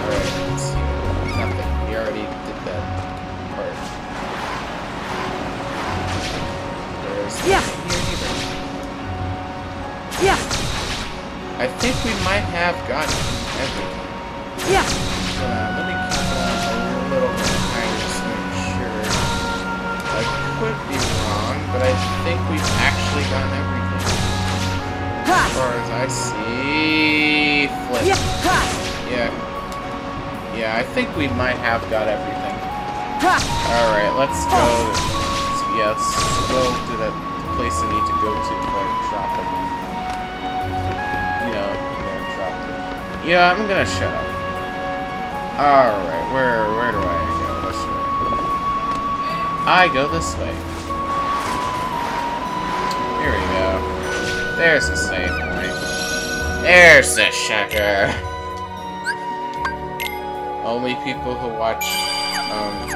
Alright, let's see. Nothing. We already did that part. There's nothing yeah. here either. Yeah. I think we might have gotten everything. Yeah. Uh, let me keep going a little bit higher just to make sure. I could be wrong, but I think we've actually gotten everything. As far as I see... Flip. Yeah. Yeah, I think we might have got everything. Alright, let's go... Yes, yeah, go to that place I need to go to before I drop it. You know, before I drop it. Yeah, I'm gonna shut up. Alright, where, where do I go? Where should I go? I go this way. Here we go. There's the save point. There's the checker. Only people who watch, um,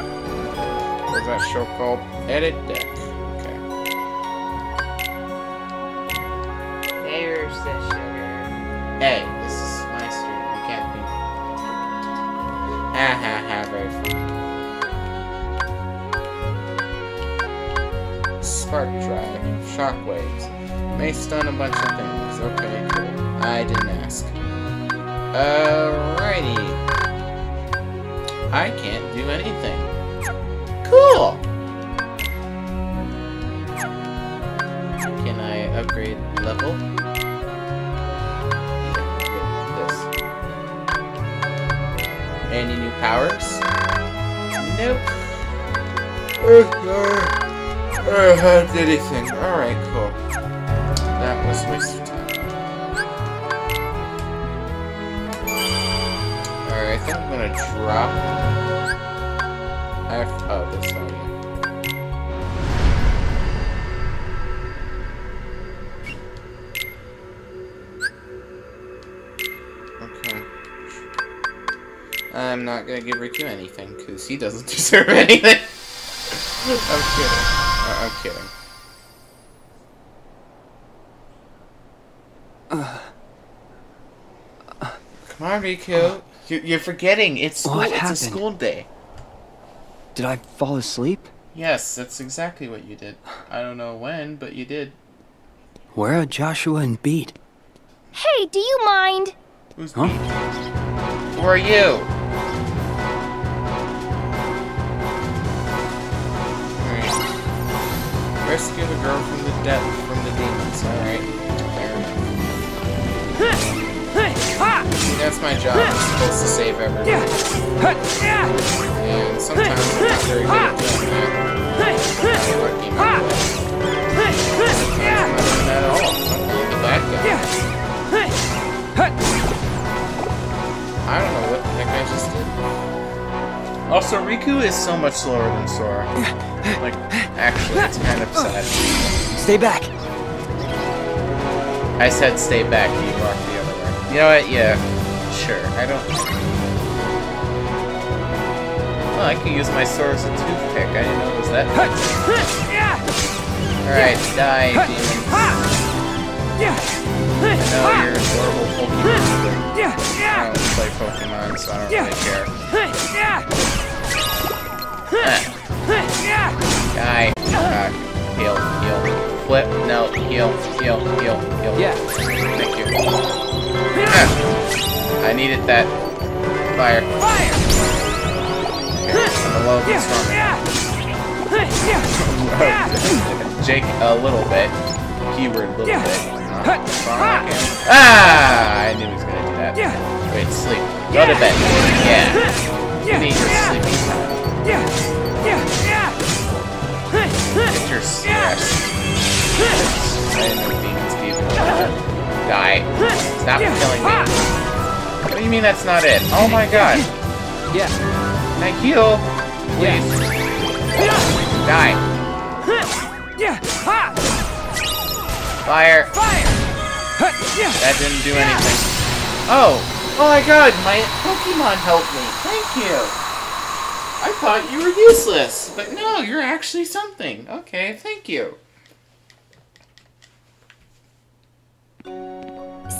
what's that show called? Edit Deck. Okay. There's the sugar. Hey, this is my stream. We can't be. Ha ha ha, very funny. Spark drive. Shockwaves. May stun a bunch of things. Okay, cool. I didn't ask. Alrighty. I can't do anything. Cool! Can I upgrade level? This. Any new powers? Nope. Oh, no. Uh, I did anything. Alright, cool. That was wasted time. Alright, I think I'm gonna drop. I have to. Oh, this one. Yeah. Okay. I'm not gonna give Riku anything, because he doesn't deserve anything. I'm kidding. I'm kidding. Uh, uh, Come on, Riku. Uh, you're, you're forgetting. It's school. What happened? It's a school day. Did I fall asleep? Yes, that's exactly what you did. I don't know when, but you did. Where are Joshua and Beat? Hey, do you mind? Who's huh? Beat? Who are you? Rescue the girl from the depth, from the demons, alright? Fair enough. See, that's my job. I'm supposed to save everyone. And sometimes I'm not very good at doing that. I'm lucky my way. Sometimes I'm not doing that at all. I'm the bad guy. I don't know what the heck I just did. Also, Riku is so much slower than Sora. Like, actually, it's kind of sad. Stay back. I said stay back, you walk the other way. You know what? Yeah, sure. I don't... Well, I could use my sword as a toothpick. I didn't know it was that. Alright, die, demons. I know you're adorable Pokemon. flip. No, heal, heal, heal, heal. Yeah. Thank you. Yeah. I needed that. Fire. Fire. Okay, I'm a little bit stronger. Jake a little bit. Keyword a little bit. Uh, ah! I knew he was gonna do that. Wait, sleep. Go to bed. Yeah. You need your sleeping time. Get your stress. I didn't know demons deep. Die. Stop killing me. What do you mean that's not it? Oh my god. Yeah. Can I heal? Please. Yeah. Die. Fire. Fire. That didn't do anything. Oh. Oh my god. My Pokemon helped me. Thank you. I thought you were useless, but no, you're actually something. Okay, thank you.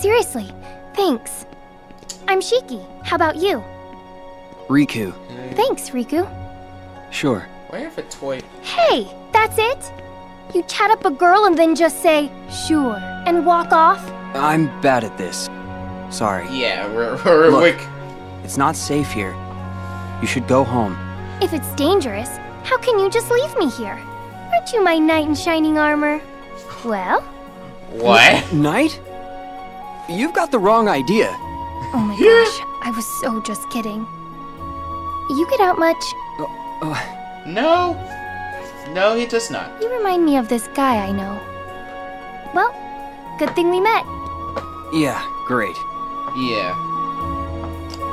Seriously, thanks. I'm Shiki. How about you? Riku. Thanks, Riku. Sure. Why have a toy? Hey, that's it? You chat up a girl and then just say, sure, and walk off? I'm bad at this. Sorry. Yeah, we're... we're Look, it's not safe here. You should go home. If it's dangerous, how can you just leave me here? Aren't you my knight in shining armor? Well? What? Knight? You've got the wrong idea. Oh my gosh, I was so just kidding. You get out much? Uh, uh, no. No, he does not. You remind me of this guy I know. Well, good thing we met. Yeah, great. Yeah.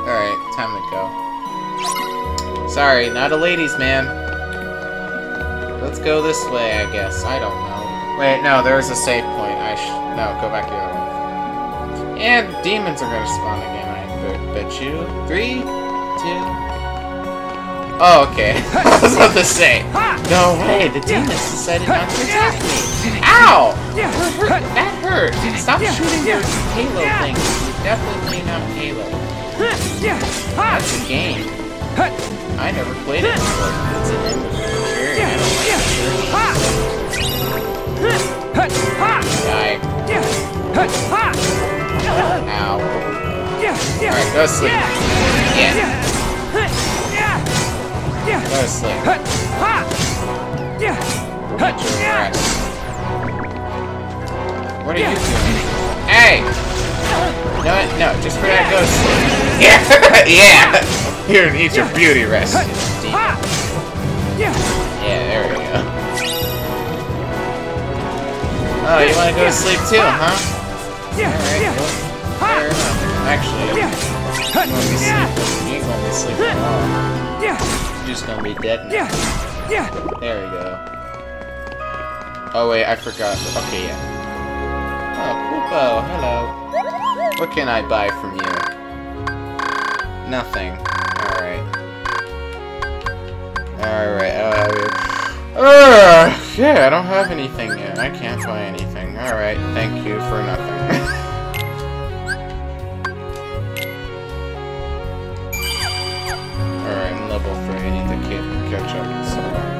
Alright, time to go. Sorry, not a ladies' man. Let's go this way, I guess. I don't know. Wait, no, there's a save point. I should... No, go back the other way. And demons are gonna spawn again, I bet you. Three, two... Oh, okay. I was about to say. No way, the demons decided not to attack me. Ow! That hurt. That hurt. Stop shooting those Halo things. You're definitely not Halo. That's a game. I never played it before. It's an image. I don't like die. Ow. Alright, go to sleep. Yeah. Go to sleep. What are you doing? Hey! No, no, just for that, go to sleep. Yeah! Yeah! Here, eat your beauty rest. Yeah. Yeah, there we go. Oh, you want to go to sleep too, huh? Alright, well, fair enough. Actually, you want to be sleeping. You ain't going to be sleeping at all. You're just going to be dead now. There we go. Oh, wait, I forgot. Okay, yeah. Oh, Poopo, hello. What can I buy from you? Nothing. Alright. Alright, uh, uh, yeah, I don't have anything yet. I can't buy anything. Alright, thank you for nothing. Alright, I'm level three. I need to keep, catch up with someone.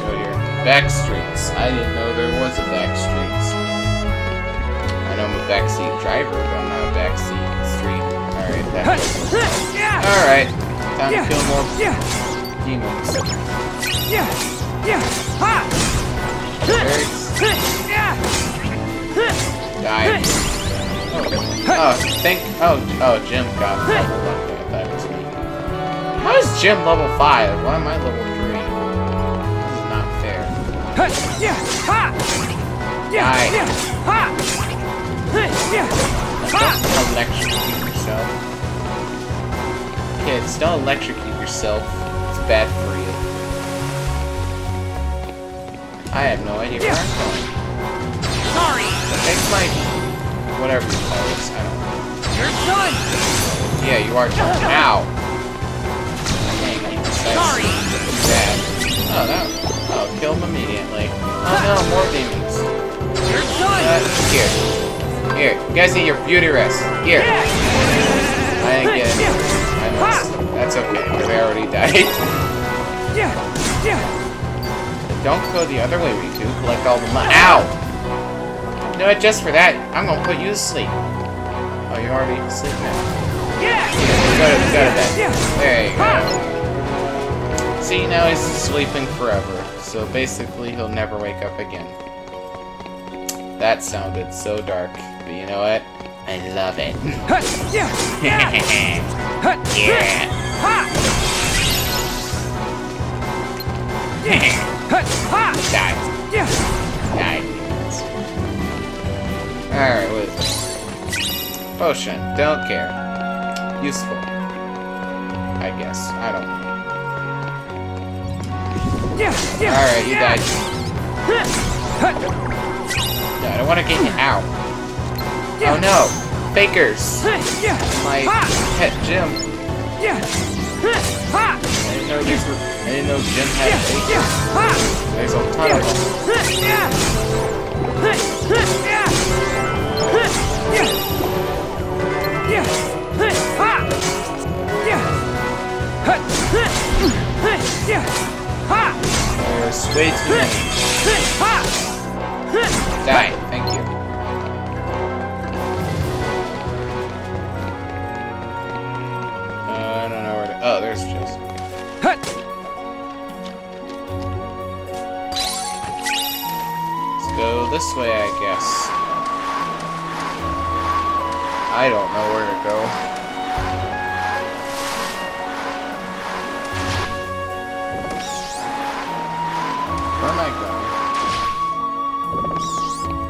Go here. Backstreets. I didn't know there was a Backstreets. I know I'm a backseat driver, but I'm not a backseat. Alright, Alright, time to kill more demons. Die. Oh, think. Oh, oh, Jim got level one. I thought it was me. How is Jim level five? Why am I level three? This is not fair. Die. Don't electrocute yourself. Kids, don't electrocute yourself. It's bad for you. I have no idea where I'm going. Sorry! Thanks, Mike. Whatever you call this, I don't know. You're done! Yeah, you are done. Ow! Dang, sorry! Bad. Oh, no. Oh, kill him immediately. Oh, no, more demons. You're done! Uh, here. Here, you guys need your beauty rest. Here. I didn't get it. I That's okay, because I already died. Yeah, yeah. Don't go the other way, Riku. Collect all the money. Ow! You know what? Just for that, I'm gonna put you to sleep. Oh, you're already asleep now. Yeah. Go to, go to bed. Yeah. There you go. Ah. See, now he's sleeping forever. So basically, he'll never wake up again. That sounded so dark, but you know what? I love it. Yeah. Yeah. Die. Die. Alright, what is this? Potion. Don't care. Useful. I guess. I don't know. Alright, you died. No, I don't want to get you out. Oh no! Fakers! My pet Jim. I didn't know these were, I didn't know Jim had fakers. There's a ton of them. There's way too many. Die, thank you. Oh, there's just. Hut. Let's go this way, I guess. I don't know where to go. Where am I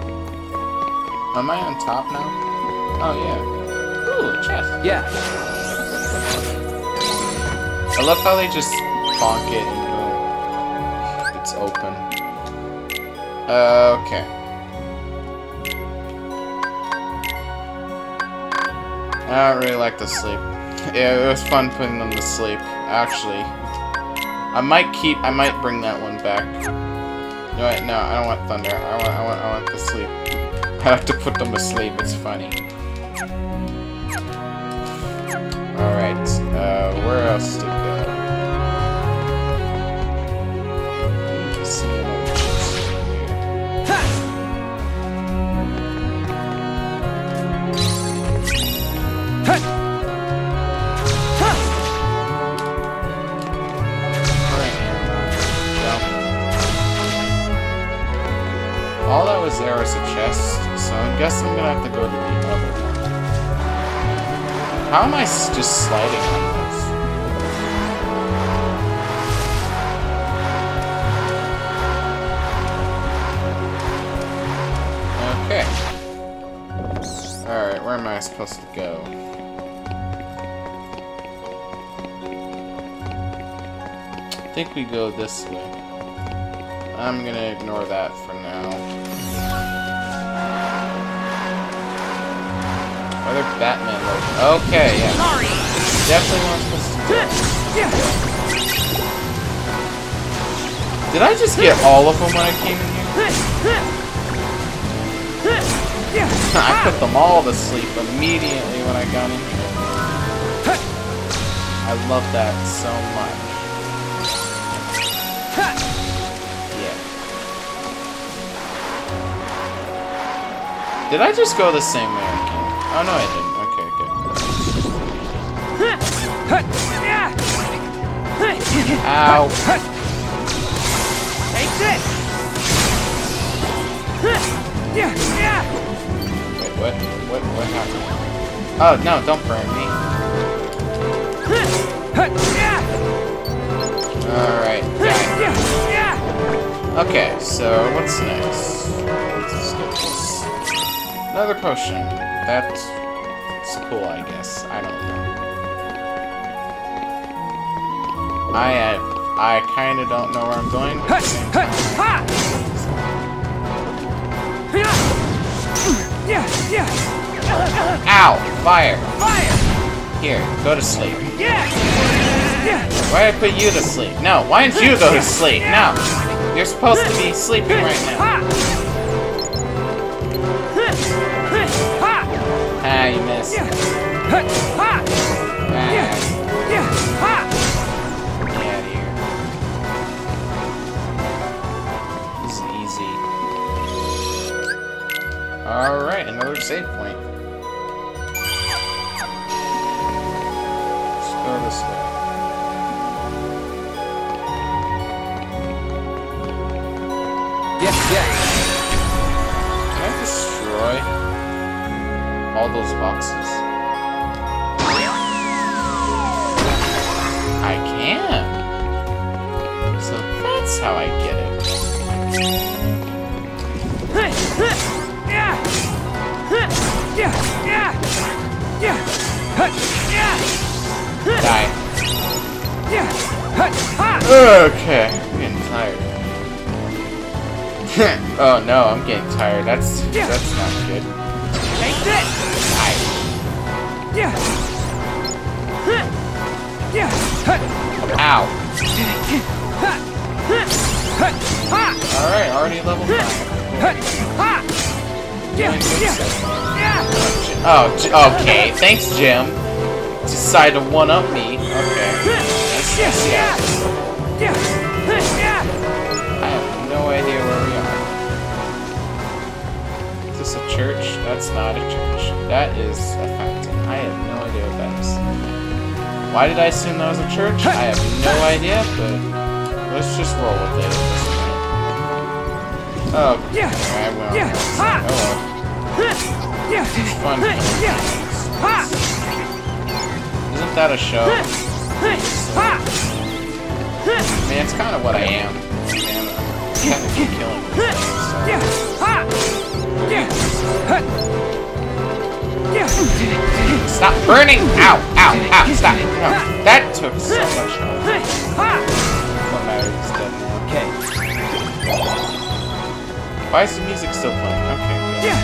going? Am I on top now? Oh yeah. Ooh, a chest. Yeah. I love how they just bonk it and boom. It's open. Uh, okay. I don't really like to sleep. Yeah, it was fun putting them to sleep. Actually, I might keep. I might bring that one back. No, I, no, I don't want thunder. I want. I want. I want to sleep. I have to put them to sleep. It's funny. All right. Uh, where else to go? All that was there was a chest, so I guess I'm gonna have to go to the other one. How am I just sliding on this? Okay. Alright, where am I supposed to go? I think we go this way. I'm gonna ignore that for now. Other Batman logo. Okay, yeah. Sorry. Definitely not supposed to do that. Did I just get all of them when I came in here? I put them all to sleep immediately when I got in here. I love that so much. Yeah. Did I just go the same way I came? Oh no, I didn't. Okay, good. Ow! Take this! Wait, what? What? What happened? Oh no! Don't burn me. All right. Die. Okay. So what's next? Let's get this. Another potion. That's cool, I guess. I don't know. I have, I kind of don't know where I'm going. But ow! Fire! Fire! Here, go to sleep. Why did I put you to sleep? No, why didn't you go to sleep? No! You're supposed to be sleeping right now. Ah, you missed. Yeah. Ah. Yeah. Yeah. Alright, another save point. Let's go this way. Yes, yes! Can I destroy all those boxes? I can! So that's how I get it. Yeah, yeah, yeah, hut, yeah, hut, die. Yeah, hut, hut. Okay, I'm getting tired. Oh no, I'm getting tired. That's yeah. That's not good. Take this. Die. Yeah. Hut. Yeah. Hut. Ow. Hut. Hut. Hut. All right, already leveled up. Hut. Hut. Yeah, yeah. Oh, okay. Thanks, Jim. Decide to one-up me. Okay. I have no idea where we are. Is this a church? That's not a church. That is a fountain. I have no idea what that is. Why did I assume that was a church? I have no idea, but let's just roll with it. Oh, yeah, I will. Yeah. Oh, well. Yeah. It's fun. Yeah. Isn't that a show? I mean, it's kind of what I am. And I'm kind of killing myself, so. Stop burning! Ow! Ow! Ow! Stop! No, that took so much help. What matters? Okay. Why is the music still playing? Okay, good. Yeah.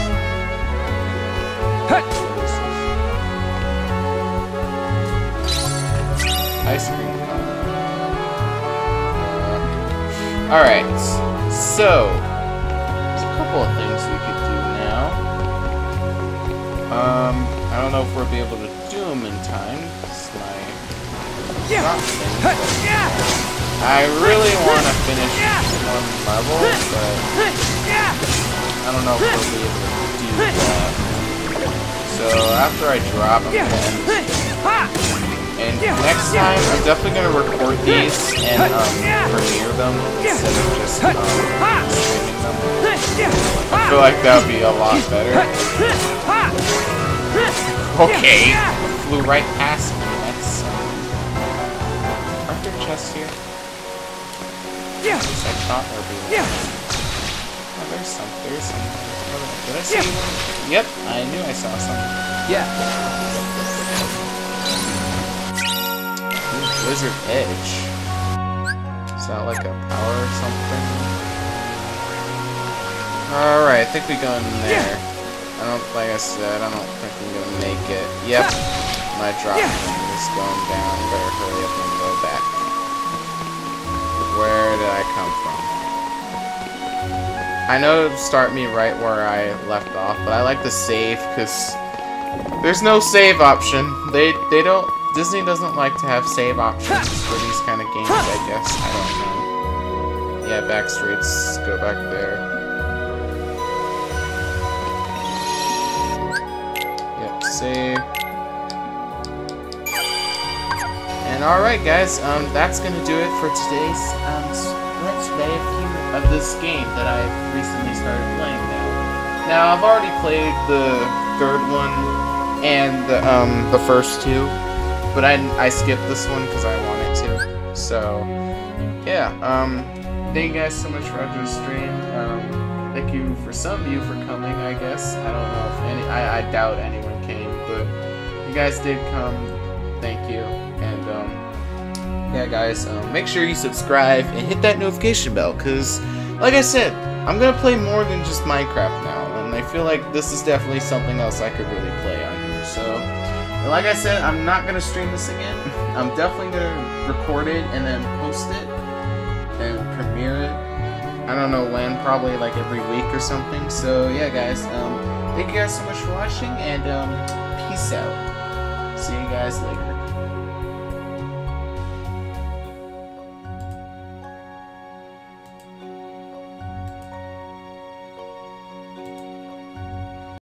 Hut. Ice cream. Uh, Alright, so there's a couple of things we could do now. Um, I don't know if we'll be able to do them in time. It's my yeah. Hut. I really want to finish one level, but I don't know if we'll be able to do that. So after I drop, I'm going to end. And next time, I'm definitely going to record these and um, premiere them instead of just um, streaming them. I feel like that would be a lot better. Okay, flew right past me. That's... Aren't there chests here? Yeah. At least I thought there would be one. Yeah. Oh, there's some. There's some. Did I see yeah. one? Yep, I knew I saw some. Yeah. Ooh, Blizzard Edge. Is that like a power or something? Alright, I think we go in there. Yeah. I don't, like I said, I don't think I'm gonna make it. Yep. My drop yeah. is going down. Better hurry up and go back. Where did I come from? I know it'll start me right where I left off, but I like to save because there's no save option. They they don't Disney doesn't like to have save options for these kind of games, I guess. I don't know. Yeah, back streets, go back there. Yep, save. And alright guys, um, that's going to do it for today's um, let's play of this game that I've recently started playing now. Now, I've already played the third one and the, um, the first two, but I, I skipped this one because I wanted to. So, yeah, um, thank you guys so much for watching the stream. Um, thank you for some of you for coming, I guess. I don't know if any, I, I doubt anyone came, but you guys did come. Thank you. And, um, yeah, guys, um, make sure you subscribe and hit that notification bell, because, like I said, I'm going to play more than just Minecraft now, and I feel like this is definitely something else I could really play on here, so, and like I said, I'm not going to stream this again. I'm definitely going to record it and then post it and premiere it, I don't know when, probably, like, every week or something, so, yeah, guys, um, thank you guys so much for watching, and, um, peace out. See you guys later.